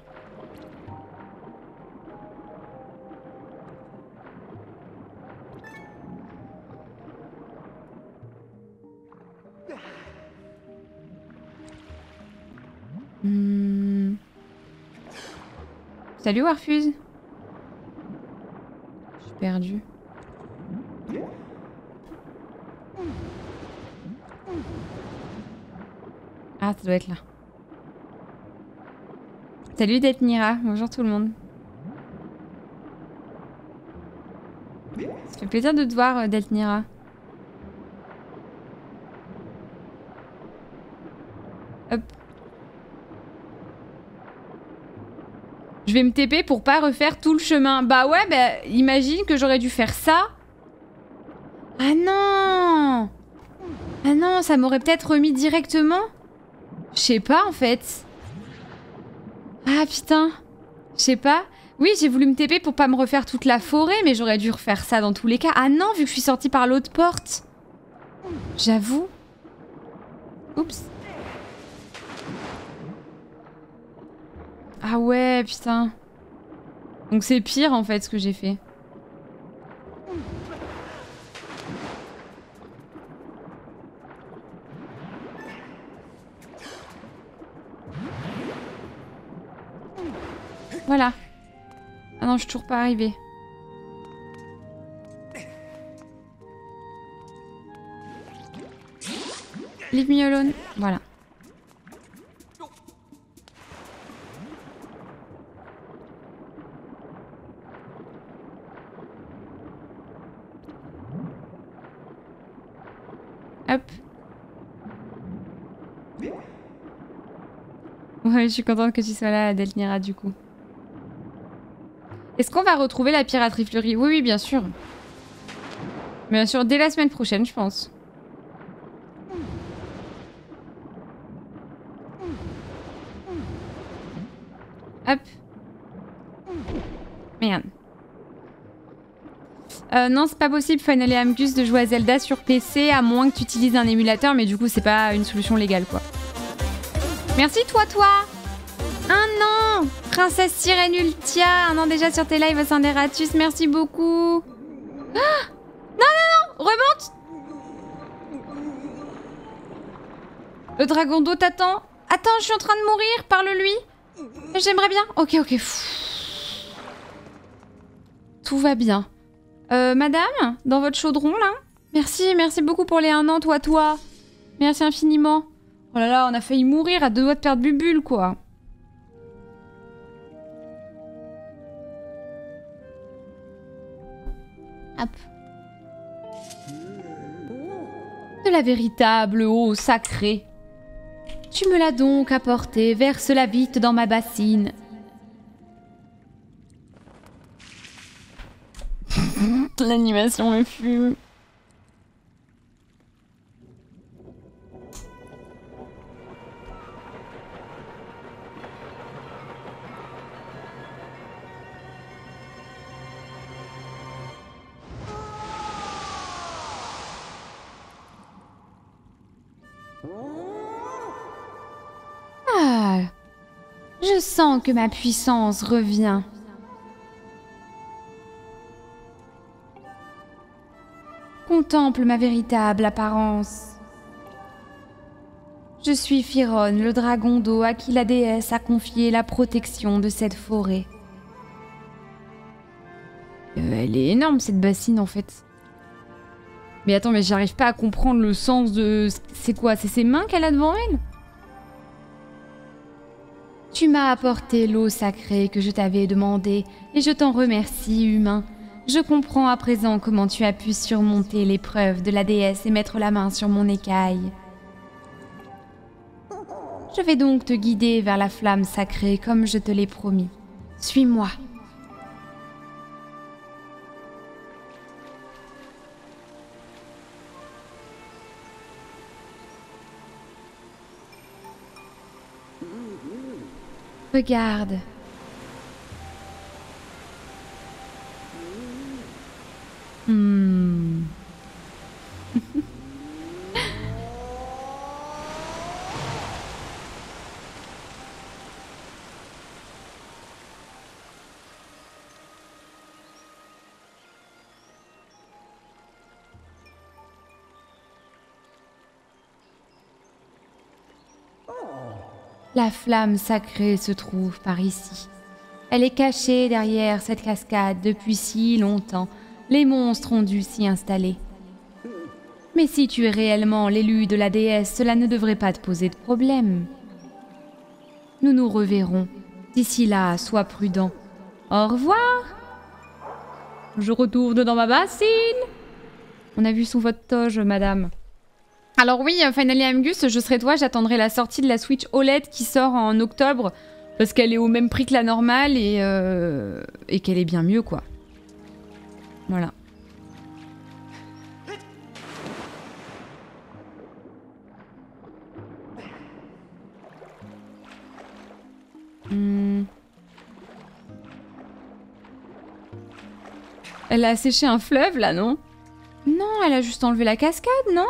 Mmh. Salut, Warfuse. Perdu. Ah, ça doit être là. Salut Déthnira, bonjour tout le monde. Ça fait plaisir de te voir Déthnira. Hop. Je vais me TP pour pas refaire tout le chemin. Bah ouais, bah imagine que j'aurais dû faire ça. Ah non! Ah non, ça m'aurait peut-être remis directement. Je sais pas en fait. Ah putain. Je sais pas. Oui, j'ai voulu me TP pour pas me refaire toute la forêt, mais j'aurais dû refaire ça dans tous les cas. Ah non, vu que je suis sortie par l'autre porte. J'avoue. Oups. Ah ouais, putain. Donc c'est pire, en fait, ce que j'ai fait. Voilà. Ah non, je suis toujours pas arrivée. Leave me alone. Voilà. Hop. Ouais, je suis contente que tu sois là, Déthnira, du coup. Est-ce qu'on va retrouver la piraterie fleurie? Oui, oui, bien sûr. Bien sûr, dès la semaine prochaine, je pense. Hop. Merde. Non, c'est pas possible, Final et Amgus, de jouer à Zelda sur PC, à moins que tu utilises un émulateur, mais du coup, c'est pas une solution légale, quoi. Merci, toi! Un an! Princesse Sirène Ultia, un an déjà sur tes lives au sein des Ratus, merci beaucoup! Ah non, non, non, remonte. Le dragon d'eau t'attend. Attends, je suis en train de mourir, parle-lui. J'aimerais bien. Ok, ok. Pfff. Tout va bien. Madame, dans votre chaudron, là. Merci, merci beaucoup pour les 1 an, toi. Merci infiniment. Oh là là, on a failli mourir à 2 doigts de perdre Bubule, quoi. Hop. De la véritable eau sacrée. Tu me l'as donc apportée, verse-la vite dans ma bassine. L'animation me fume. Ah, je sens que ma puissance revient. Contemple ma véritable apparence. Je suis Faron, le dragon d'eau à qui la déesse a confié la protection de cette forêt. Elle est énorme cette bassine en fait. Mais attends, mais j'arrive pas à comprendre le sens de... C'est quoi? C'est ses mains qu'elle a devant elle? Tu m'as apporté l'eau sacrée que je t'avais demandée et je t'en remercie, humain. Je comprends à présent comment tu as pu surmonter l'épreuve de la déesse et mettre la main sur mon écaille. Je vais donc te guider vers la flamme sacrée comme je te l'ai promis. Suis-moi. Regarde. Hmm. La flamme sacrée se trouve par ici. Elle est cachée derrière cette cascade depuis si longtemps. Les monstres ont dû s'y installer. Mais si tu es réellement l'élu de la déesse, cela ne devrait pas te poser de problème. Nous nous reverrons. D'ici là, sois prudent. Au revoir. Je retourne dans ma bassine. On a vu sous votre toge, madame. Alors oui, Finally Amgus, je serai toi, j'attendrai la sortie de la Switch OLED qui sort en octobre, parce qu'elle est au même prix que la normale et qu'elle est bien mieux, quoi. Voilà. Hmm. Elle a asséché un fleuve là, non? Non, elle a juste enlevé la cascade, non?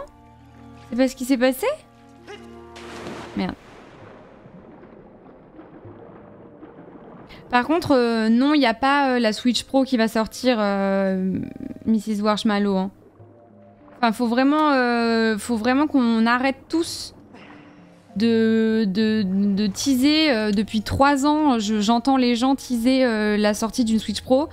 C'est pas ce qui s'est passé? Merde. Par contre, non, il n'y a pas la Switch Pro qui va sortir, Mrs. Warshmallow. Hein. Enfin, faut vraiment qu'on arrête tous de teaser. Depuis 3 ans, j'entends les gens teaser la sortie d'une Switch Pro.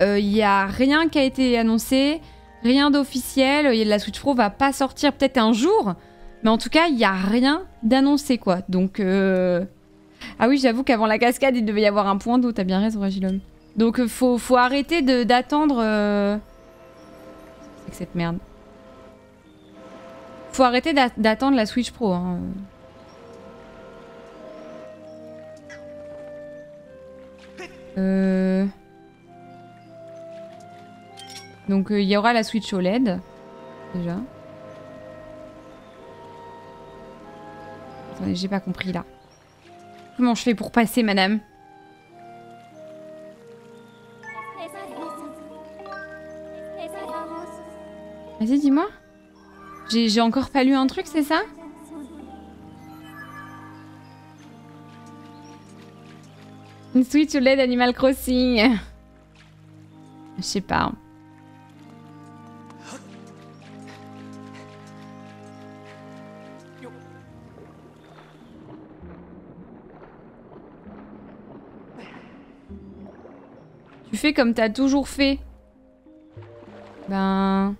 Il n'y a rien qui a été annoncé, rien d'officiel. La Switch Pro va pas sortir peut-être un jour, mais en tout cas, il n'y a rien d'annoncé, quoi. Donc... Ah oui, j'avoue qu'avant la cascade, il devait y avoir un point d'eau. T'as bien raison, Régilhomme. Donc, faut arrêter d'attendre... C'est que cette merde. Faut arrêter d'attendre la Switch Pro. Hein. Donc, il y aura la Switch OLED. Déjà. Attendez, j'ai pas compris, là. Comment je fais pour passer, madame? Vas-y, dis-moi. J'ai encore pas lu un truc, c'est ça? Une Switch OLED Animal Crossing. Je sais pas. Tu fais comme t'as toujours fait. Ben...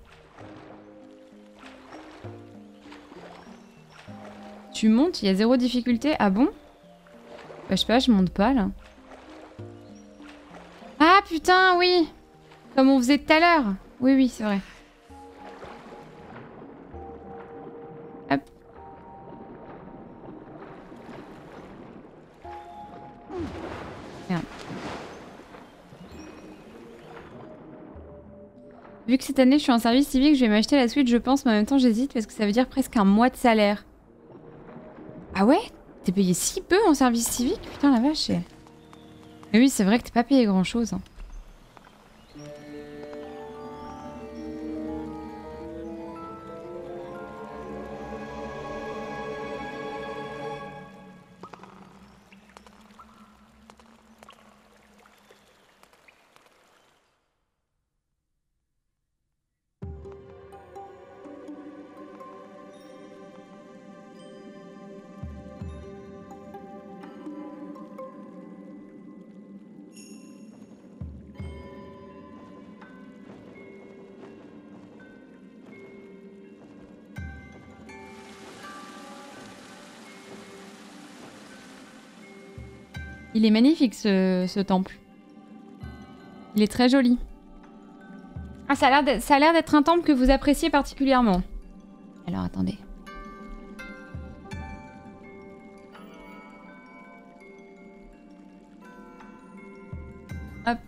Tu montes, il y a zéro difficulté. Ah bon? Bah, je sais pas, je monte pas là. Ah putain, oui! Comme on faisait tout à l'heure. Oui, oui, c'est vrai. Hop. Merde. Vu que cette année je suis en service civique, je vais m'acheter la Switch, je pense, mais en même temps j'hésite parce que ça veut dire presque un mois de salaire. Ah ouais? T'es payé si peu en service civique? Putain la vache. Mais oui, c'est vrai que t'es pas payé grand chose. Hein. Il est magnifique ce temple. Il est très joli. Ah, ça a l'air d'être un temple que vous appréciez particulièrement. Alors attendez. Hop.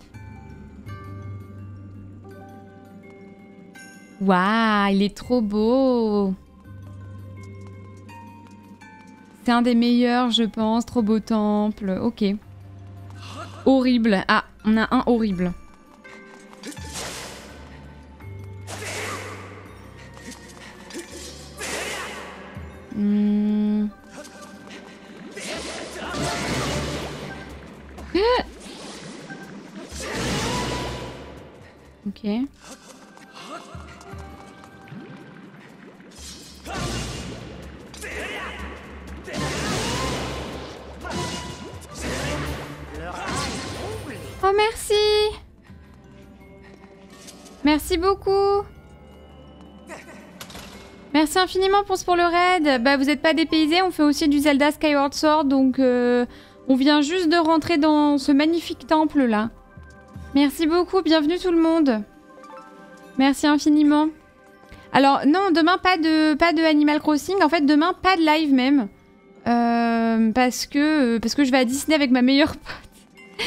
Waouh, il est trop beau. C'est un des meilleurs, je pense. Trop beau temple. Ok. Horrible. Ah, on a un horrible. Ok. Merci beaucoup. Merci infiniment pour le raid. Bah vous n'êtes pas dépaysés, on fait aussi du Zelda Skyward Sword, donc on vient juste de rentrer dans ce magnifique temple là. Merci beaucoup, bienvenue tout le monde. Merci infiniment. Alors non, demain pas de Animal Crossing, en fait demain pas de live même. Parce que je vais à Disney avec ma meilleure pote.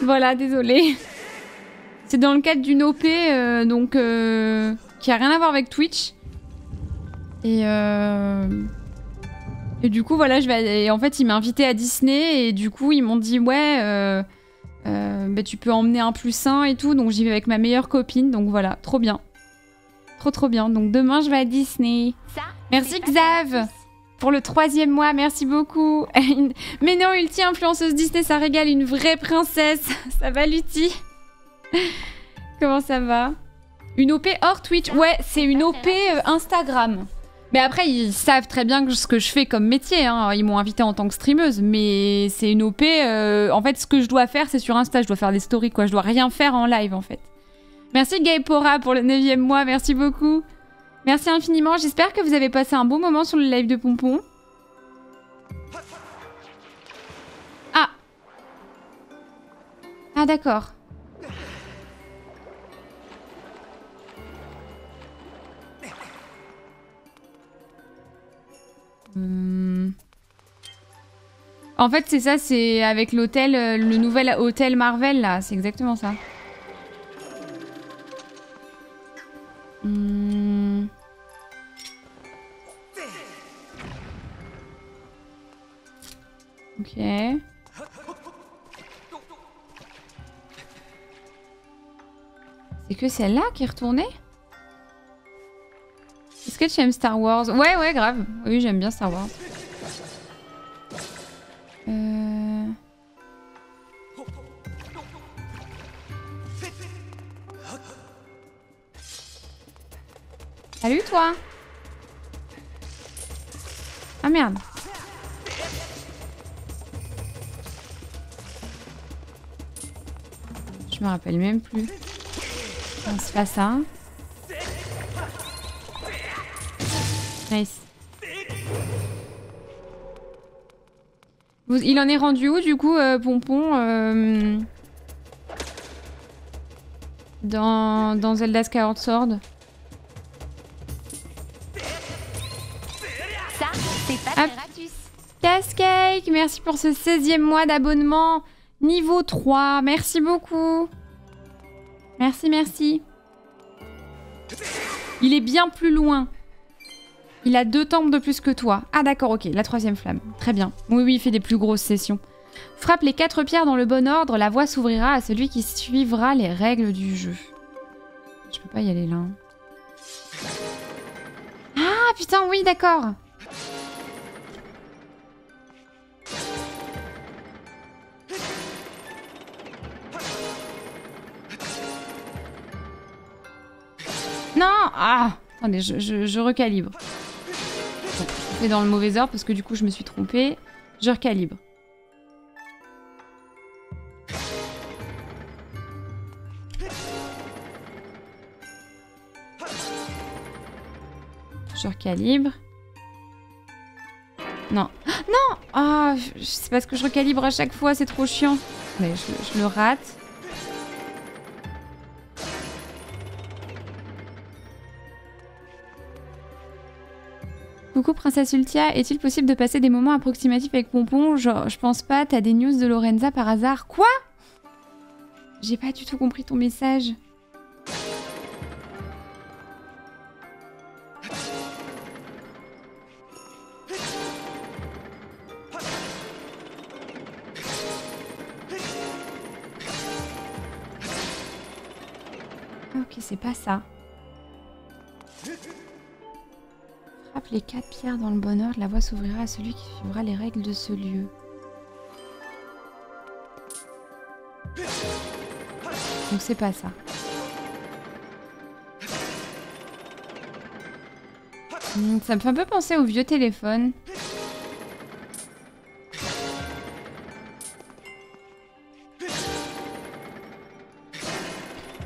Voilà, désolée. C'est dans le cadre d'une OP, donc qui a rien à voir avec Twitch. Et du coup, voilà, et en fait, ils m'invitaient à Disney et du coup, ils m'ont dit ouais, bah, tu peux emmener un +1 et tout. Donc j'y vais avec ma meilleure copine. Donc voilà, trop bien, trop bien. Donc demain, je vais à Disney. Ça, merci Xav pour le 3e mois. Merci beaucoup. Mais non, Ulti influenceuse Disney, ça régale, une vraie princesse. Ça va, Lutti? Comment ça va? Une OP hors Twitch? Ouais, c'est une OP Instagram. Mais après, ils savent très bien ce que je fais comme métier. Hein. Ils m'ont invité en tant que streameuse. Mais c'est une OP... en fait, ce que je dois faire, c'est sur Insta. Je dois faire des stories, quoi. Je dois rien faire en live, en fait. Merci Gaepora pour le 9e mois. Merci beaucoup. Merci infiniment. J'espère que vous avez passé un bon moment sur le live de Pompon. Ah. Ah, d'accord. En fait, c'est ça, c'est avec l'hôtel, le nouvel hôtel Marvel, là. C'est exactement ça. Ok. C'est que celle-là qui est retournée ? Est-ce que tu aimes Star Wars? Ouais, ouais, grave. Oui, j'aime bien Star Wars. Salut, toi! Ah, merde. Je Je me rappelle même plus. On se fasse ça. Nice. Il en est rendu où du coup, Pompon, dans Zelda Skyward Sword? Ça, c'est pas de Ratus. Cascake, merci pour ce 16e mois d'abonnement. Niveau 3, merci beaucoup. Merci, merci. Il est bien plus loin. Il a 2 temples de plus que toi. Ah d'accord, ok, la 3e flamme. Très bien. Oui, oui, il fait des plus grosses sessions. Frappe les 4 pierres dans le bon ordre, la voie s'ouvrira à celui qui suivra les règles du jeu. Je peux pas y aller là. Ah putain, oui, d'accord. Non! Ah! Attendez, je recalibre. C'est dans le mauvais ordre parce que du coup je me suis trompée. Je recalibre. Je recalibre. Non. Non! Ah, c'est parce que je recalibre à chaque fois, c'est trop chiant. Mais je le rate. Coucou Princesse Ultia, est-il possible de passer des moments approximatifs avec Pompon? Genre, je pense pas, t'as des news de Lorenza par hasard? Quoi? J'ai pas du tout compris ton message. Ok, c'est pas ça. Les 4 pierres dans le bonheur, la voie s'ouvrira à celui qui suivra les règles de ce lieu. Donc c'est pas ça. Ça me fait un peu penser au vieux téléphone.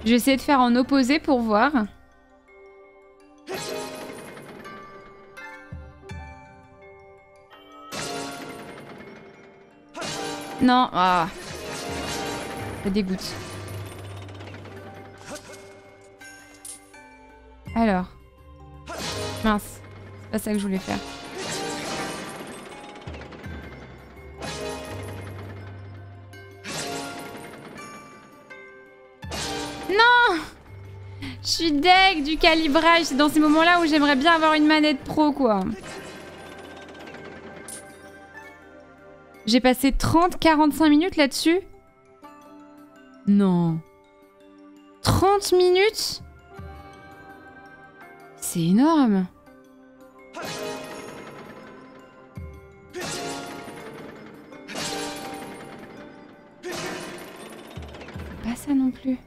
Je vais essayer de faire en opposé pour voir. Non, ah, ça dégoûte. Alors, mince, c'est pas ça que je voulais faire. Non, je suis deg du calibrage. C'est dans ces moments-là où j'aimerais bien avoir une manette pro, quoi. J'ai passé 30-45 minutes là-dessus? Non. 30 minutes? C'est énorme. Pas ça non plus.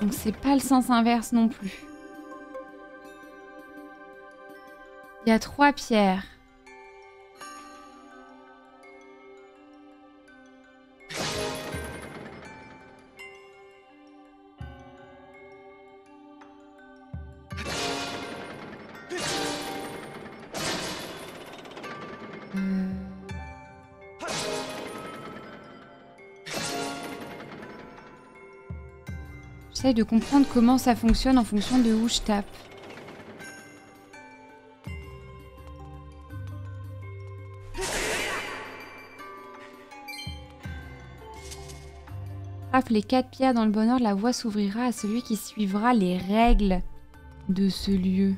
Donc c'est pas le sens inverse non plus. Il y a 3 pierres. J'essaye de comprendre comment ça fonctionne en fonction de où je tape. Frappe les 4 pierres dans le bon ordre, la voie s'ouvrira à celui qui suivra les règles de ce lieu.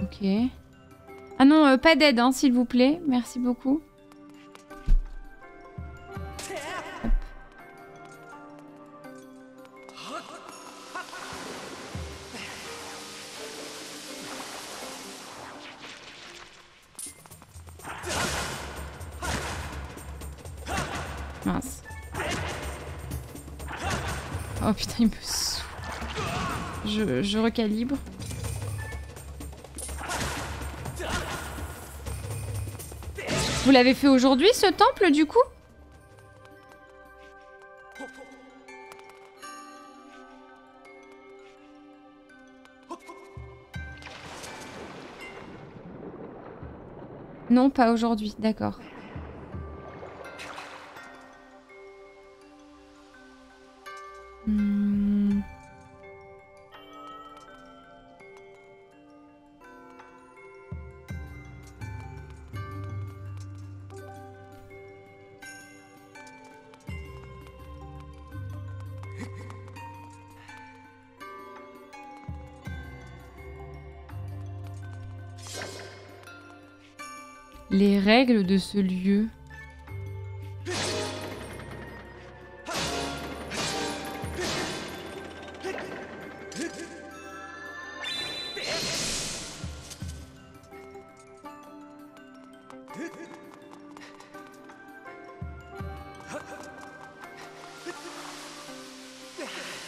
Ok. Ah non, pas d'aide, hein, s'il vous plaît. Merci beaucoup. Hop. Mince. Oh putain, il me saoule. Je recalibre. Vous l'avez fait aujourd'hui, ce temple, du coup? Non, pas aujourd'hui, d'accord. Les règles de ce lieu.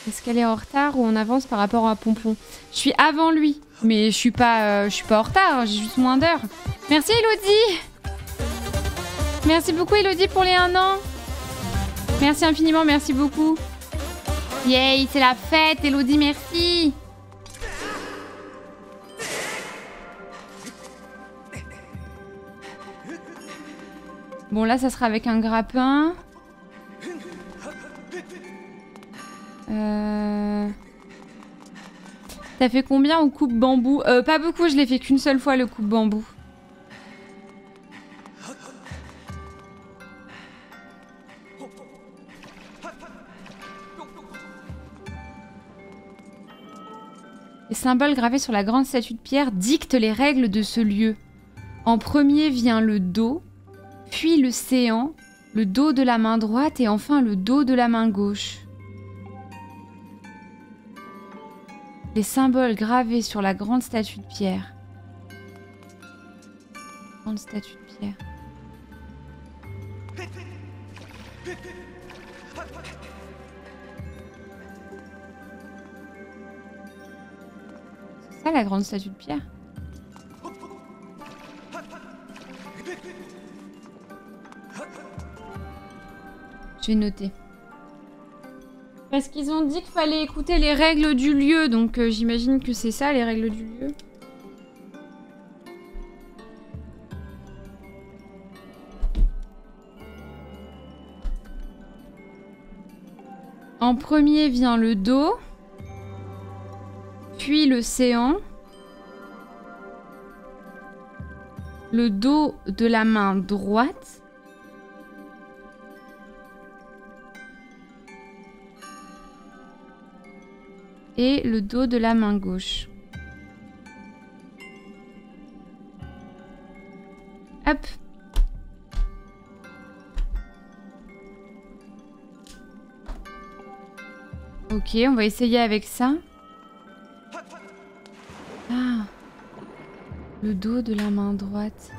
Est-ce qu'elle est en retard ou on avance par rapport à Pompon? Je suis avant lui, mais je suis pas en retard, j'ai juste moins d'heures. Merci Elodie. Merci beaucoup Elodie pour les 1 an. Merci infiniment, merci beaucoup. Yay, c'est la fête Elodie, merci. Bon là ça sera avec un grappin. T'as fait combien au coupe bambou? Pas beaucoup, je l'ai fait qu'une seule fois le coupe bambou. Les symboles gravés sur la grande statue de pierre dictent les règles de ce lieu. En premier vient le dos, puis le séant, le dos de la main droite et enfin le dos de la main gauche. Les symboles gravés sur la grande statue de pierre. Grande statue de pierre. Ah, la grande statue de pierre. J'ai noté. Parce qu'ils ont dit qu'il fallait écouter les règles du lieu, donc j'imagine que c'est ça les règles du lieu. En premier vient le dos. Puis le séant, le dos de la main droite, et le dos de la main gauche. Hop. Ok, on va essayer avec ça. Ah, le dos de la main droite.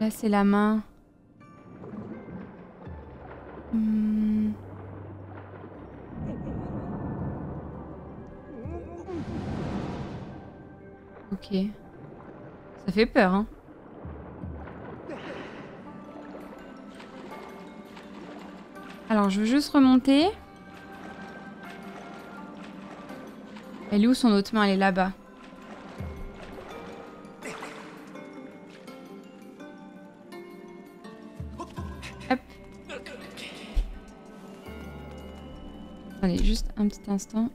Là, c'est la main. Ok. Ça fait peur, hein. Alors, je veux juste remonter. Elle est où son autre main? Elle est là-bas. Hop. Attendez, juste un petit instant.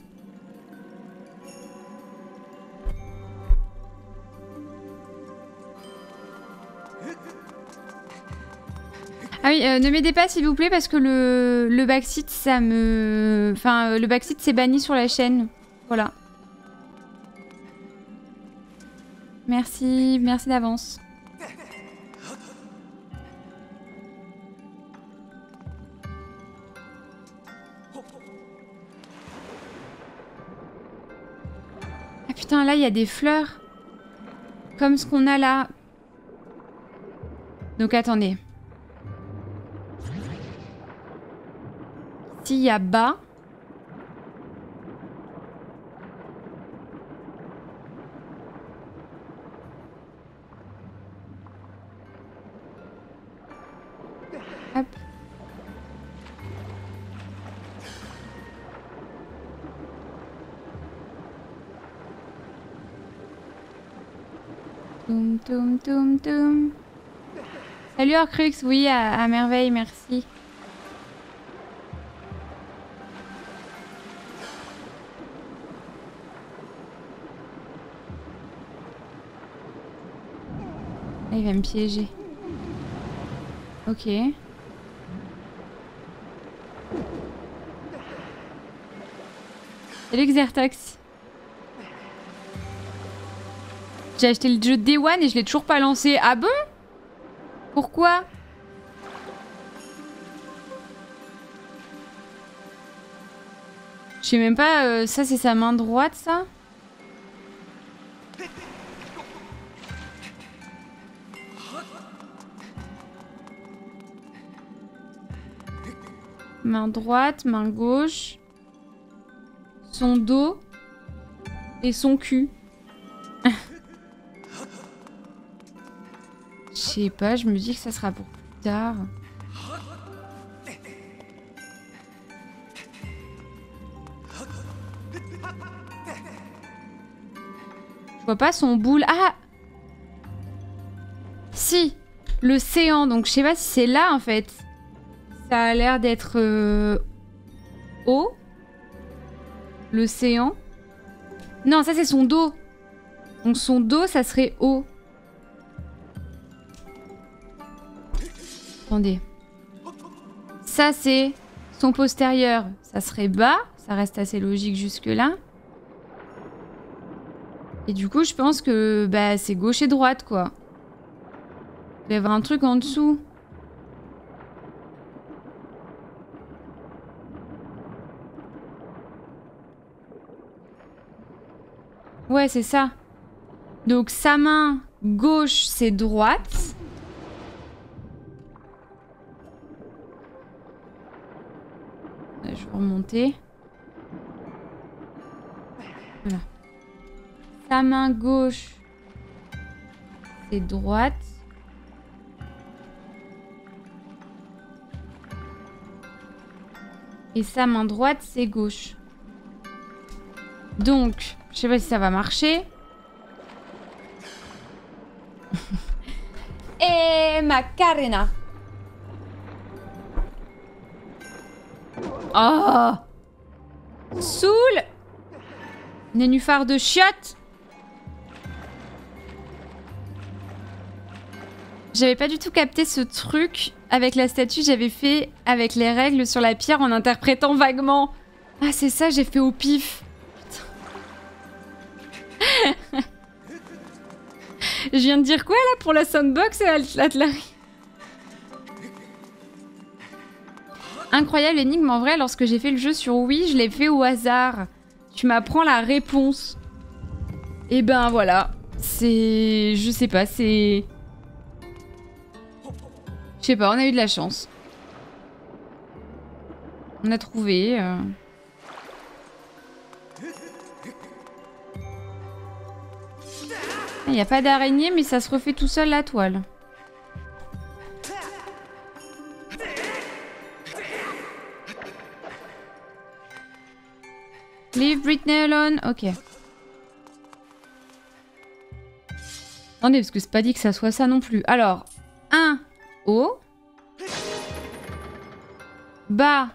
Ah oui, ne m'aidez pas s'il vous plaît parce que le backseat ça me... Enfin, le backseat c'est banni sur la chaîne. Voilà. Merci, merci d'avance. putain, là, il y a des fleurs. Comme ce qu'on a là. Donc, attendez. S'il y a bas... Hop. Toum, toum, toum, toum. Salut Orcrux, oui, à merveille, merci. Là, il va me piéger. Ok. Salut Xertox. J'ai acheté le jeu Day One et je l'ai toujours pas lancé. Ah bon? Pourquoi? Je sais même pas... ça c'est sa main droite ça? Main droite, main gauche... Son dos... Et son cul. Je sais pas, je me dis que ça sera pour plus tard. Je vois pas son boule. Ah! Si! L'océan, donc je sais pas si c'est là en fait. Ça a l'air d'être haut. L'océan. Non, ça c'est son dos. Donc son dos, ça serait haut. Attendez. Ça, c'est son postérieur. Ça serait bas. Ça reste assez logique jusque-là. Et du coup, je pense que bah, c'est gauche et droite, quoi. Il va y avoir un truc en dessous. Ouais, c'est ça. Donc, sa main gauche, c'est droite. Je vais remonter. Voilà. Sa main gauche, c'est droite. Et sa main droite, c'est gauche. Donc, je sais pas si ça va marcher. Et Macarena. Oh! Soul! Nénuphar de chiottes! J'avais pas du tout capté ce truc avec la statue, j'avais fait avec les règles sur la pierre en interprétant vaguement. Ah, c'est ça, j'ai fait au pif! Putain. Je viens de dire quoi là pour la soundbox, Atlari? Incroyable énigme en vrai, lorsque j'ai fait le jeu sur Wii, je l'ai fait au hasard. Tu m'apprends la réponse. Et ben voilà, c'est... Je sais pas, c'est... Je sais pas, on a eu de la chance. On a trouvé... Il n'y a pas d'araignée, mais ça se refait tout seul la toile. Leave Britney alone. Ok. Attendez, parce que c'est pas dit que ça soit ça non plus. Alors, 1 haut. Bas.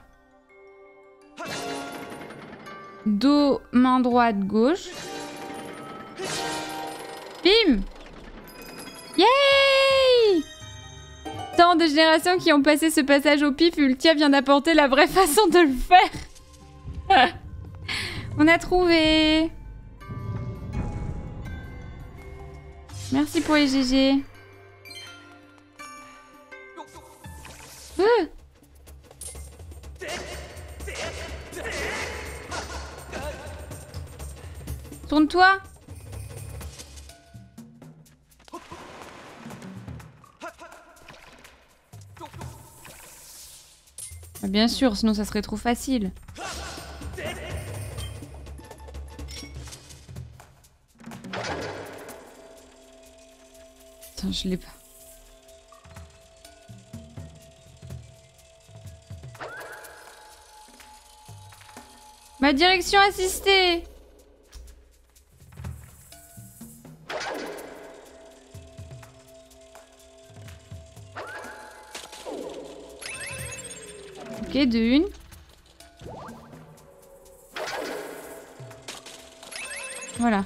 Dos, main droite, gauche. Bim! Yay! Tant de générations qui ont passé ce passage au pif, Ultia vient d'apporter la vraie façon de le faire. On a trouvé. Merci pour les GG. Ah. Tourne-toi. Bien sûr, sinon ça serait trop facile. Putain, je l'ai pas. Ma direction assistée! Ok, de une. Voilà.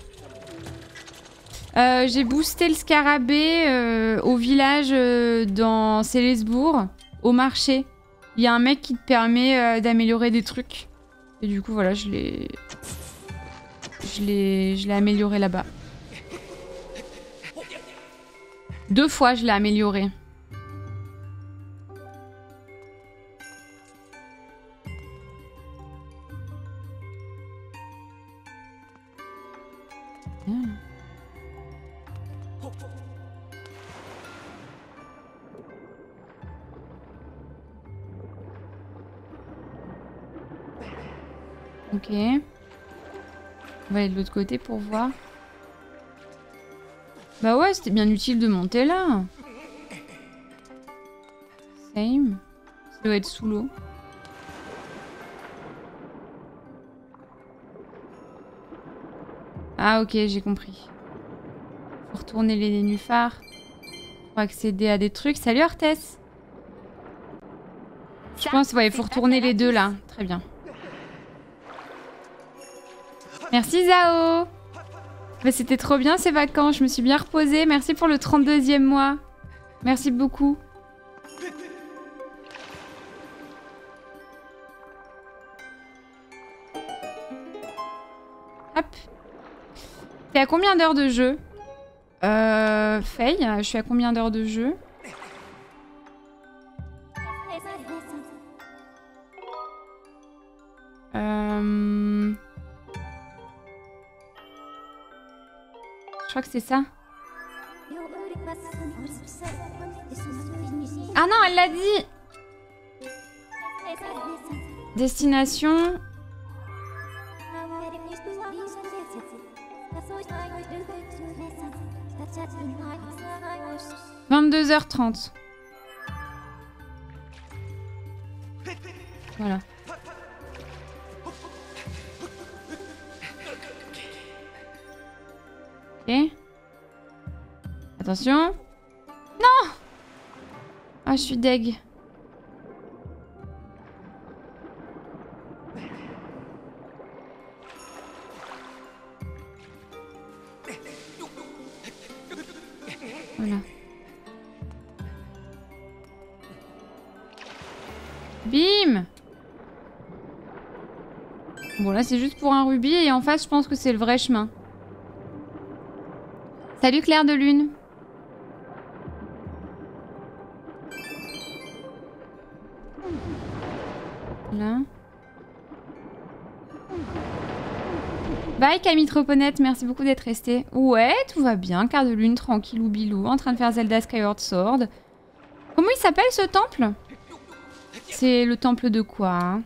J'ai boosté le scarabée au village dans Célesbourg, au marché. Il y a un mec qui te permet d'améliorer des trucs. Et du coup, voilà, je l'ai amélioré là-bas. 2 fois, je l'ai amélioré. Ok. On va aller de l'autre côté pour voir. Bah ouais, c'était bien utile de monter là. Same. Ça doit être sous l'eau. Ah ok, j'ai compris. Faut retourner les nénuphars. Pour accéder à des trucs. Salut Arthès. Je pense, ouais, faut retourner les deux là. Très bien. Merci Zao. Bah, c'était trop bien ces vacances, je me suis bien reposée. Merci pour le 32e mois. Merci beaucoup. Hop. T'es à combien d'heures de jeu? Faye, je suis à combien d'heures de jeu? Je crois que c'est ça. Ah non, elle l'a dit. Destination. « 22h30. » Voilà. Ok. Attention. Non! Ah, je suis deg. Voilà. Bim! Bon, là, c'est juste pour un rubis et en face, je pense que c'est le vrai chemin. Salut Claire de Lune. Là. Bye Camille Troponette, merci beaucoup d'être restée. Ouais, tout va bien, Claire de Lune, tranquille ou bilou, en train de faire Zelda Skyward Sword. Comment il s'appelle ce temple? C'est le temple de quoi hein?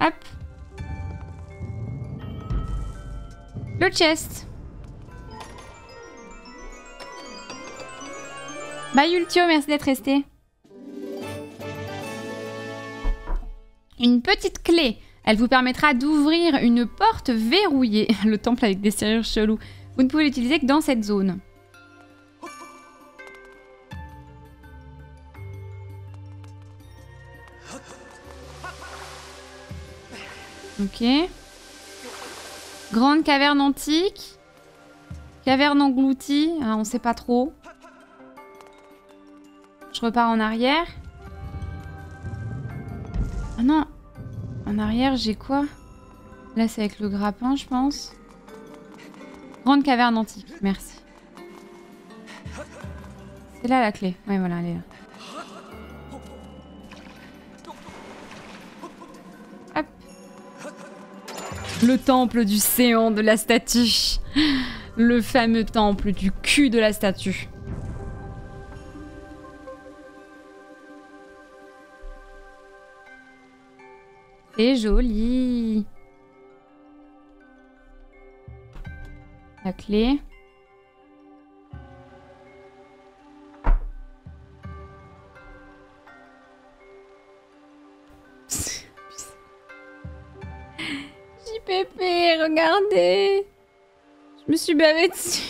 Hop. Le chest. Bye Ultio, merci d'être resté. Une petite clé. Elle vous permettra d'ouvrir une porte verrouillée. Le temple avec des serrures cheloues. Vous ne pouvez l'utiliser que dans cette zone. Ok. Grande caverne antique. Caverne engloutie. Ah, on ne sait pas trop. Je repars en arrière. Ah non. En arrière, j'ai quoi? Là, c'est avec le grappin, je pense. Grande caverne antique. Merci. C'est là la clé. Ouais, voilà, elle est là. Hop. Le temple du séant de la statue. Le fameux temple du cul de la statue. C'est joli. La clé. JPP, regardez. Je me suis bavée dessus.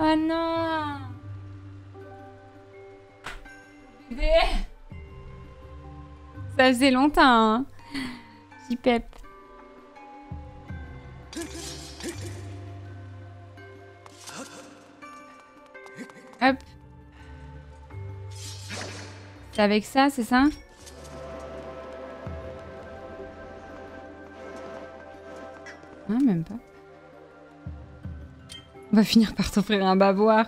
Oh non. Bébé. Ça faisait longtemps, hein. JPP. Hop. C'est avec ça, c'est ça? Non, même pas. On va finir par t'offrir un bavoir.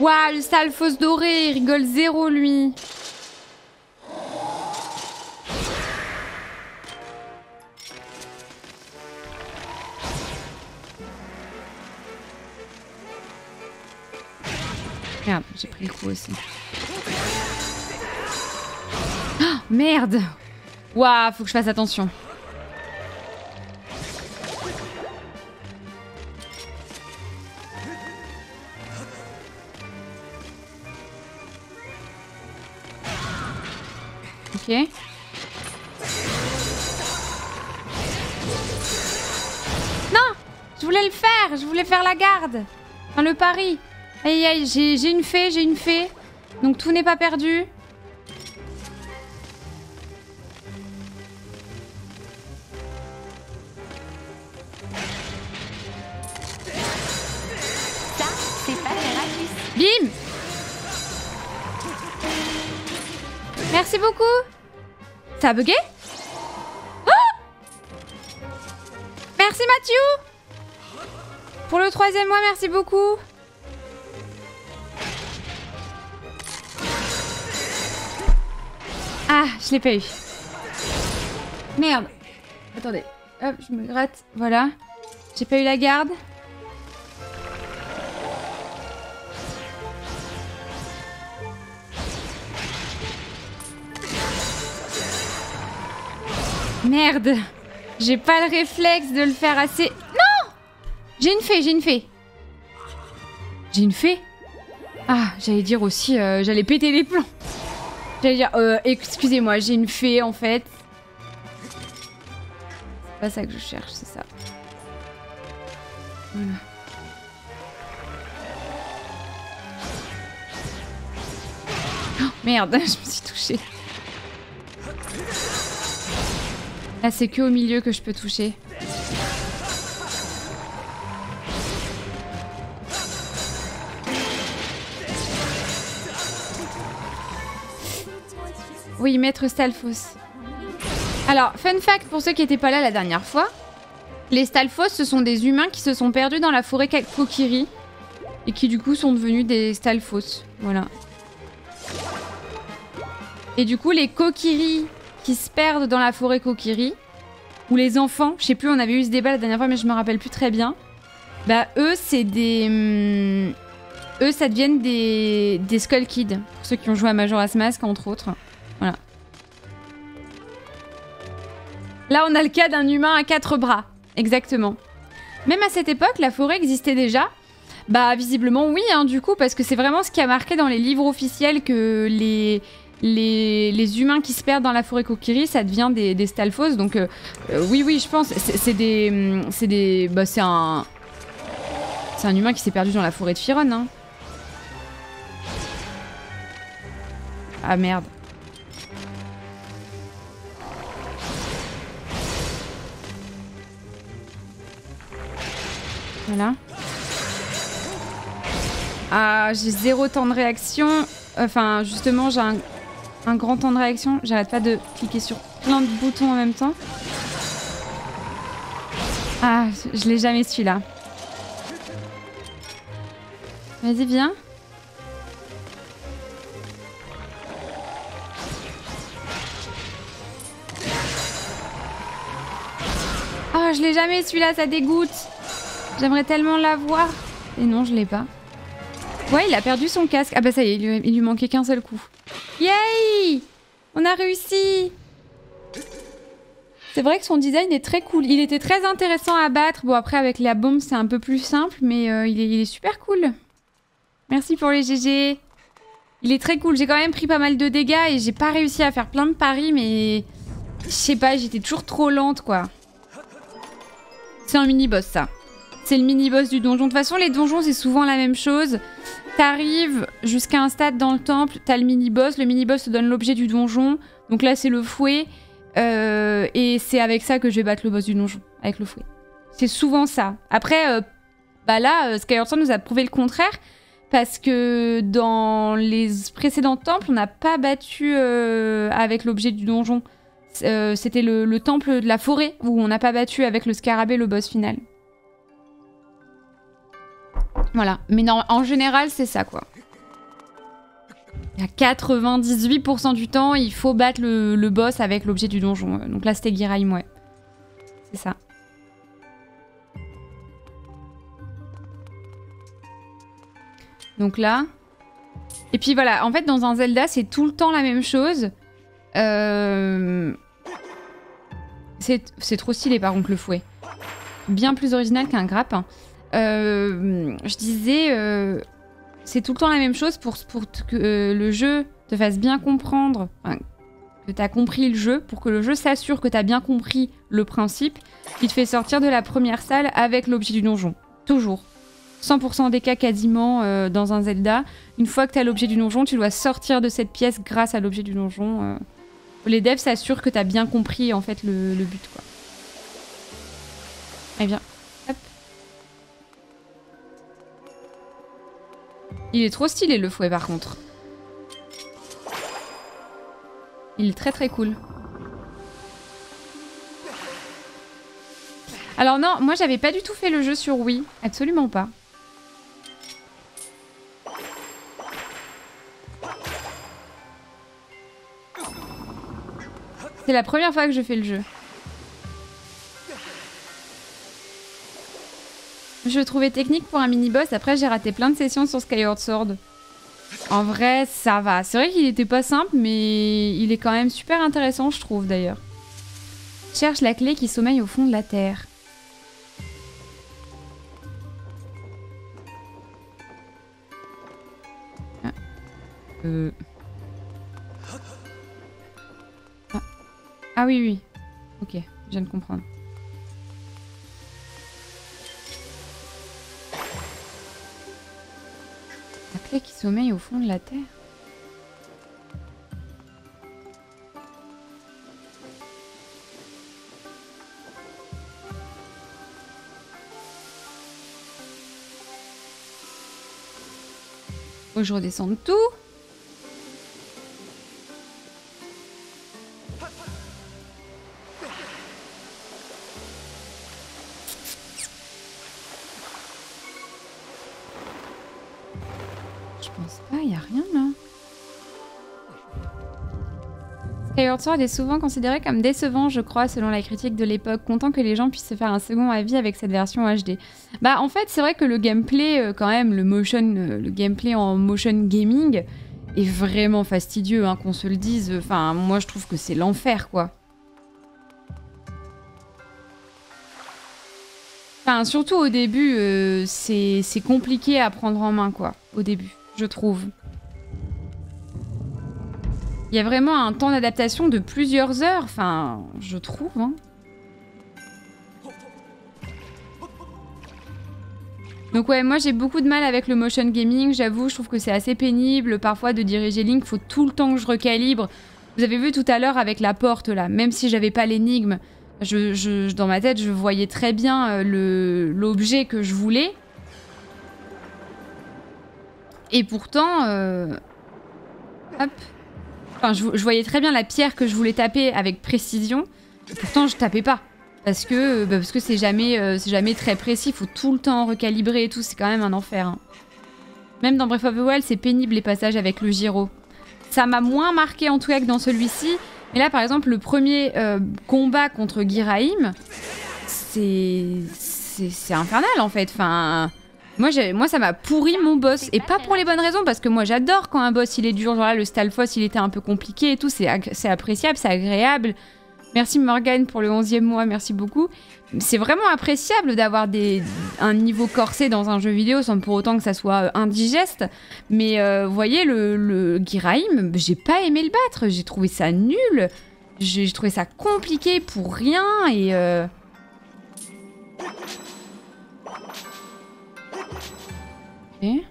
Waouh, le Stalfos doré, il rigole zéro, lui. Merde, j'ai pris le coup aussi. Oh, merde. Waouh, faut que je fasse attention. Ok. Non, je voulais le faire, je voulais faire la garde. Enfin, le pari. Aïe, aïe, j'ai une fée. Donc tout n'est pas perdu. Ça, c'est pas Ratus. Bim! Merci beaucoup. Ça a bugué? Oh! Merci Mathieu! Pour le 3e mois, merci beaucoup. Ah, je l'ai pas eu. Merde. Attendez. Hop, je me gratte. Voilà. J'ai pas eu la garde. Merde. J'ai pas le réflexe de le faire assez... Non! J'ai une fée. Ah, j'allais dire aussi... j'allais péter les plombs. J'allais dire... excusez-moi, j'ai une fée, en fait. C'est pas ça que je cherche, c'est ça. Voilà. Oh, merde, je me suis touchée. Là, c'est que au milieu que je peux toucher. Oui, maître Stalfos. Alors, fun fact pour ceux qui n'étaient pas là la dernière fois. Les Stalfos, ce sont des humains qui se sont perdus dans la forêt Kokiri. Et qui, du coup, sont devenus des Stalfos. Voilà. Et du coup, les Kokiri... qui se perdent dans la forêt Kokiri, ou les enfants, je sais plus, on avait eu ce débat la dernière fois, mais je me rappelle plus très bien. Bah eux, c'est des... eux, ça deviennent des Skull Kids, pour ceux qui ont joué à Majora's Mask, entre autres. Voilà. Là, on a le cas d'un humain à 4 bras, exactement. Même à cette époque, la forêt existait déjà. Bah visiblement oui, hein, du coup, parce que c'est vraiment ce qui a marqué dans les livres officiels que les humains qui se perdent dans la forêt Kokiri, ça devient des Stalfos. Donc oui, je pense. C'est un humain qui s'est perdu dans la forêt de Faron. Hein. Ah merde. Voilà. Ah, j'ai zéro temps de réaction. Enfin, justement, j'ai un grand temps de réaction, j'arrête pas de cliquer sur plein de boutons en même temps. Ah, je l'ai jamais celui-là. Vas-y, viens. je l'ai jamais celui-là, ça dégoûte. J'aimerais tellement l'avoir. Et non, je l'ai pas. Ouais, il a perdu son casque. Ah bah ça y est, il lui manquait qu'un seul coup. Yay! On a réussi! C'est vrai que son design est très cool. Il était très intéressant à battre. Bon, après, avec la bombe, c'est un peu plus simple, mais il est super cool. Merci pour les GG. Il est très cool. J'ai quand même pris pas mal de dégâts et j'ai pas réussi à faire plein de paris, mais... Je sais pas, j'étais toujours trop lente, quoi. C'est un mini-boss, ça. C'est le mini-boss du donjon. De toute façon, les donjons, c'est souvent la même chose. T'arrives jusqu'à un stade dans le temple, t'as le mini-boss. Le mini-boss te donne l'objet du donjon. Donc là, c'est le fouet. Et c'est avec ça que je vais battre le boss du donjon, avec le fouet. C'est souvent ça. Après, bah là, Skyward Sword nous a prouvé le contraire, parce que dans les précédents temples, on n'a pas battu avec l'objet du donjon. C'était le temple de la forêt, où on n'a pas battu avec le scarabée le boss final. Voilà, mais non, en général, c'est ça, quoi. À 98% du temps, il faut battre le boss avec l'objet du donjon. Donc là, c'était Ghirahim, ouais. C'est ça. Donc là... Et puis voilà, en fait, dans un Zelda, c'est tout le temps la même chose. C'est trop stylé, par contre, le fouet. Bien plus original qu'un grappin. Je disais... C'est tout le temps la même chose pour que le jeu te fasse bien comprendre, enfin, que t'as compris le jeu, pour que le jeu s'assure que t'as bien compris le principe, qui te fait sortir de la première salle avec l'objet du donjon. Toujours. 100% des cas quasiment dans un Zelda. Une fois que t'as l'objet du donjon, tu dois sortir de cette pièce grâce à l'objet du donjon. Les devs s'assurent que t'as bien compris en fait le but, quoi. Eh bien. Il est trop stylé le fouet par contre. Il est très très cool. Alors non, moi j'avais pas du tout fait le jeu sur Wii. Absolument pas. C'est la première fois que je fais le jeu. Je le trouvais technique pour un mini-boss, après j'ai raté plein de sessions sur Skyward Sword. En vrai, ça va. C'est vrai qu'il était pas simple, mais il est quand même super intéressant, je trouve, d'ailleurs. Cherche la clé qui sommeille au fond de la terre. Ah. Ah. Ah oui, oui. Ok, je viens de comprendre. Qui sommeille au fond de la terre. Faut que je redescende tout. Skyward Sword est souvent considéré comme décevant, je crois, selon la critique de l'époque. Content que les gens puissent se faire un second avis avec cette version HD. Bah, en fait, c'est vrai que le gameplay, quand même, le gameplay en motion gaming est vraiment fastidieux, hein, qu'on se le dise. Enfin, moi, je trouve que c'est l'enfer, quoi. Enfin, surtout au début, c'est compliqué à prendre en main, quoi, au début, je trouve. Il y a vraiment un temps d'adaptation de plusieurs heures, enfin, je trouve, hein. Donc ouais, moi j'ai beaucoup de mal avec le motion gaming, j'avoue, je trouve que c'est assez pénible parfois de diriger Link, faut tout le temps que je recalibre. Vous avez vu tout à l'heure avec la porte là, même si j'avais pas l'énigme, dans ma tête je voyais très bien l'objet que je voulais. Et pourtant... Hop. Enfin, je voyais très bien la pierre que je voulais taper avec précision. Et pourtant, je tapais pas. Parce que bah c'est jamais très précis. Il faut tout le temps recalibrer et tout. C'est quand même un enfer, hein. Même dans Breath of the Wild, c'est pénible les passages avec le gyro. Ça m'a moins marqué en tout cas que dans celui-ci. Mais là, par exemple, le premier combat contre Ghirahim, c'est infernal en fait. Enfin, moi ça m'a pourri mon boss et pas pour les bonnes raisons parce que moi j'adore quand un boss il est dur. Genre là le Stalfos il était un peu compliqué et tout, c'est appréciable, c'est agréable. Merci Morgane pour le 11e mois, merci beaucoup. C'est vraiment appréciable d'avoir un niveau corsé dans un jeu vidéo sans pour autant que ça soit indigeste. Mais vous voyez, le Ghirahim, j'ai pas aimé le battre, j'ai trouvé ça nul, j'ai trouvé ça compliqué pour rien et... Okay.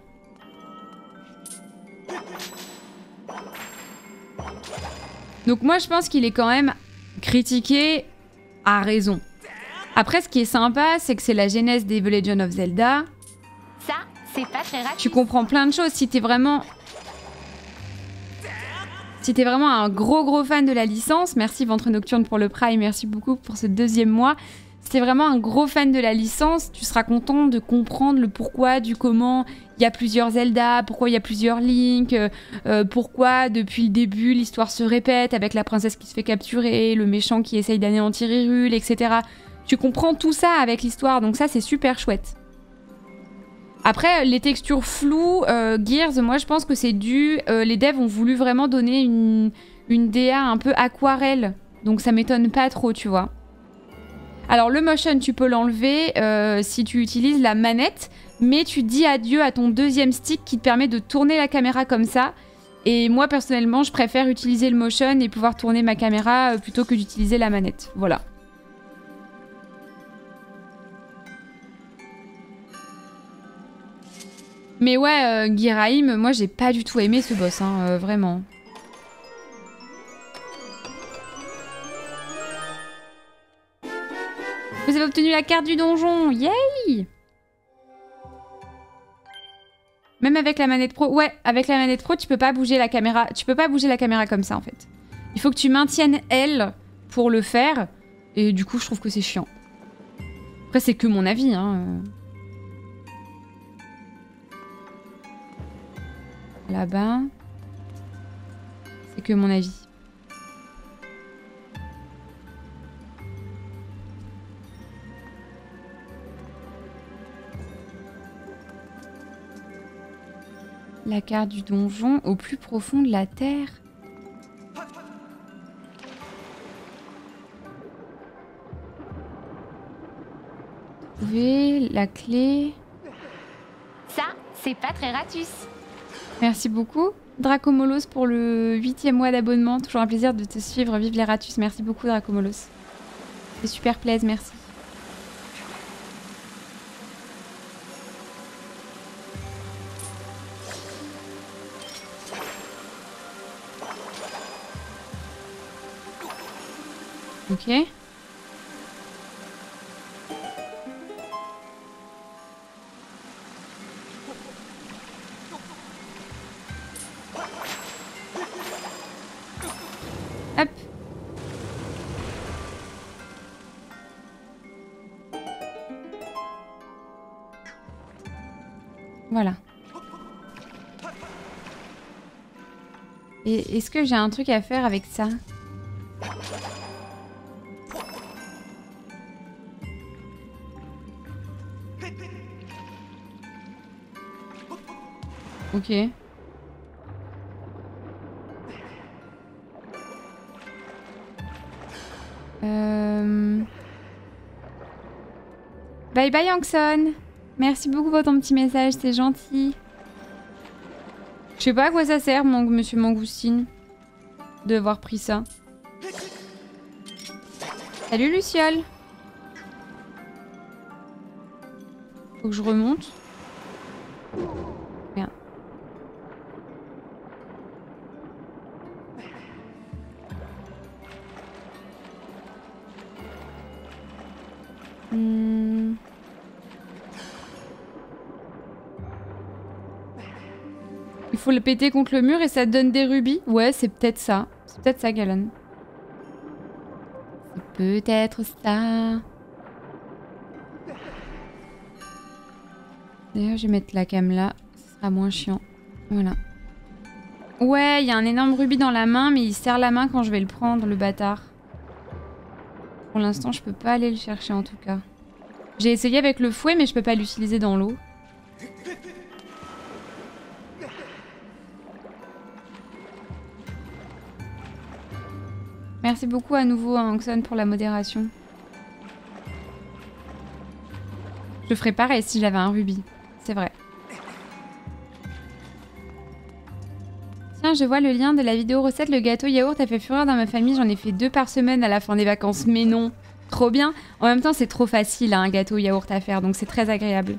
Donc moi je pense qu'il est quand même... critiqué à raison. Après, ce qui est sympa, c'est que c'est la genèse des The Legend of Zelda. Ça, c'est pas très rapide. Tu comprends plein de choses. Si t'es vraiment... Si t'es vraiment un gros fan de la licence, merci Ventre Nocturne pour le Prime, merci beaucoup pour ce 2e mois. Si t'es vraiment un gros fan de la licence, tu seras content de comprendre le pourquoi, du comment il y a plusieurs Zelda, pourquoi il y a plusieurs Link, pourquoi depuis le début l'histoire se répète avec la princesse qui se fait capturer, le méchant qui essaye d'anéantir Hyrule, etc. Tu comprends tout ça avec l'histoire, donc ça c'est super chouette. Après, les textures floues, Gears, moi je pense que c'est dû... les devs ont voulu vraiment donner une DA un peu aquarelle, donc ça m'étonne pas trop, tu vois. Alors le motion, tu peux l'enlever si tu utilises la manette, mais tu dis adieu à ton 2e stick qui te permet de tourner la caméra comme ça. Et moi, personnellement, je préfère utiliser le motion et pouvoir tourner ma caméra plutôt que d'utiliser la manette. Voilà. Mais ouais, Ghirahim, moi, j'ai pas du tout aimé ce boss, hein, vraiment. Vous avez obtenu la carte du donjon, yay! Même avec la manette pro, ouais, avec la manette pro, tu peux pas bouger la caméra, tu peux pas bouger la caméra comme ça en fait. Il faut que tu maintiennes L pour le faire, et du coup je trouve que c'est chiant. Après c'est que mon avis, hein. Là-bas, c'est que mon avis. La carte du donjon au plus profond de la terre. Trouver la clé. Ça, c'est pas très Ratus. Merci beaucoup. Dracomolos pour le 8e mois d'abonnement. Toujours un plaisir de te suivre. Vive les Ratus. Merci beaucoup, Dracomolos. C'est super plaisir, merci. Ok. Hop. Voilà. Et est-ce que j'ai un truc à faire avec ça ? Ok. Bye bye Hankson. Merci beaucoup pour ton petit message, c'est gentil. Je sais pas à quoi ça sert, monsieur Mangoustine, d'avoir pris ça. Salut Luciole. Faut que je remonte. Il faut le péter contre le mur et ça donne des rubis. Ouais, c'est peut-être ça. C'est peut-être ça, Galan. C'est peut-être ça. D'ailleurs, je vais mettre la cam là. Ce sera moins chiant. Voilà. Ouais, il y a un énorme rubis dans la main, mais il serre la main quand je vais le prendre, le bâtard. Pour l'instant, je peux pas aller le chercher en tout cas. J'ai essayé avec le fouet, mais je peux pas l'utiliser dans l'eau. Merci beaucoup à nouveau à Hanxon pour la modération. Je ferais pareil si j'avais un rubis, c'est vrai. Tiens, je vois le lien de la vidéo recette, le gâteau yaourt a fait fureur dans ma famille, j'en ai fait 2 par semaine à la fin des vacances, mais non, trop bien. En même temps, c'est trop facile hein, un gâteau yaourt à faire, donc c'est très agréable.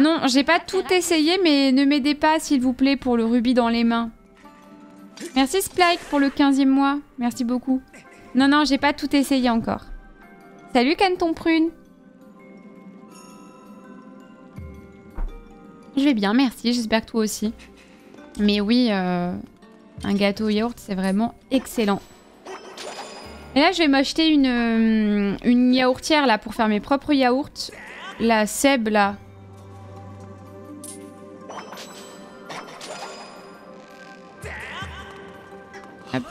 Non, j'ai pas tout essayé, mais ne m'aidez pas s'il vous plaît pour le rubis dans les mains. Merci Spike pour le 15e mois, merci beaucoup. Non, non, j'ai pas tout essayé encore. Salut Canton Prune. Je vais bien, merci, j'espère que toi aussi. Mais oui, un gâteau au yaourt, c'est vraiment excellent. Et là, je vais m'acheter une yaourtière là, pour faire mes propres yaourts. La Seb, là. Hop.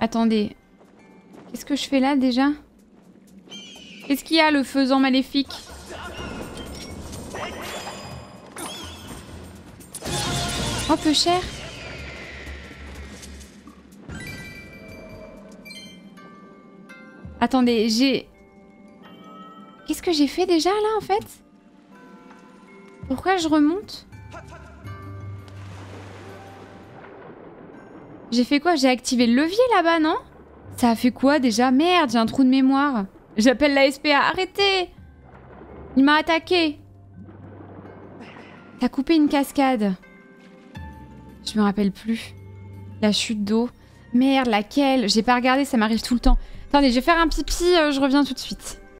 Attendez. Qu'est-ce que je fais là, déjà ? Qu'est-ce qu'il y a, le faisan maléfique? Oh, peu cher. Attendez, j'ai... Qu'est-ce que j'ai fait déjà, là, en fait? Pourquoi je remonte? J'ai fait quoi? J'ai activé le levier, là-bas, non? Ça a fait quoi, déjà? Merde, j'ai un trou de mémoire. J'appelle la SPA. Arrêtez! Il m'a attaqué. T'as coupé une cascade. Je me rappelle plus. La chute d'eau. Merde, laquelle? J'ai pas regardé, ça m'arrive tout le temps. Attendez, je vais faire un pipi, je reviens tout de suite.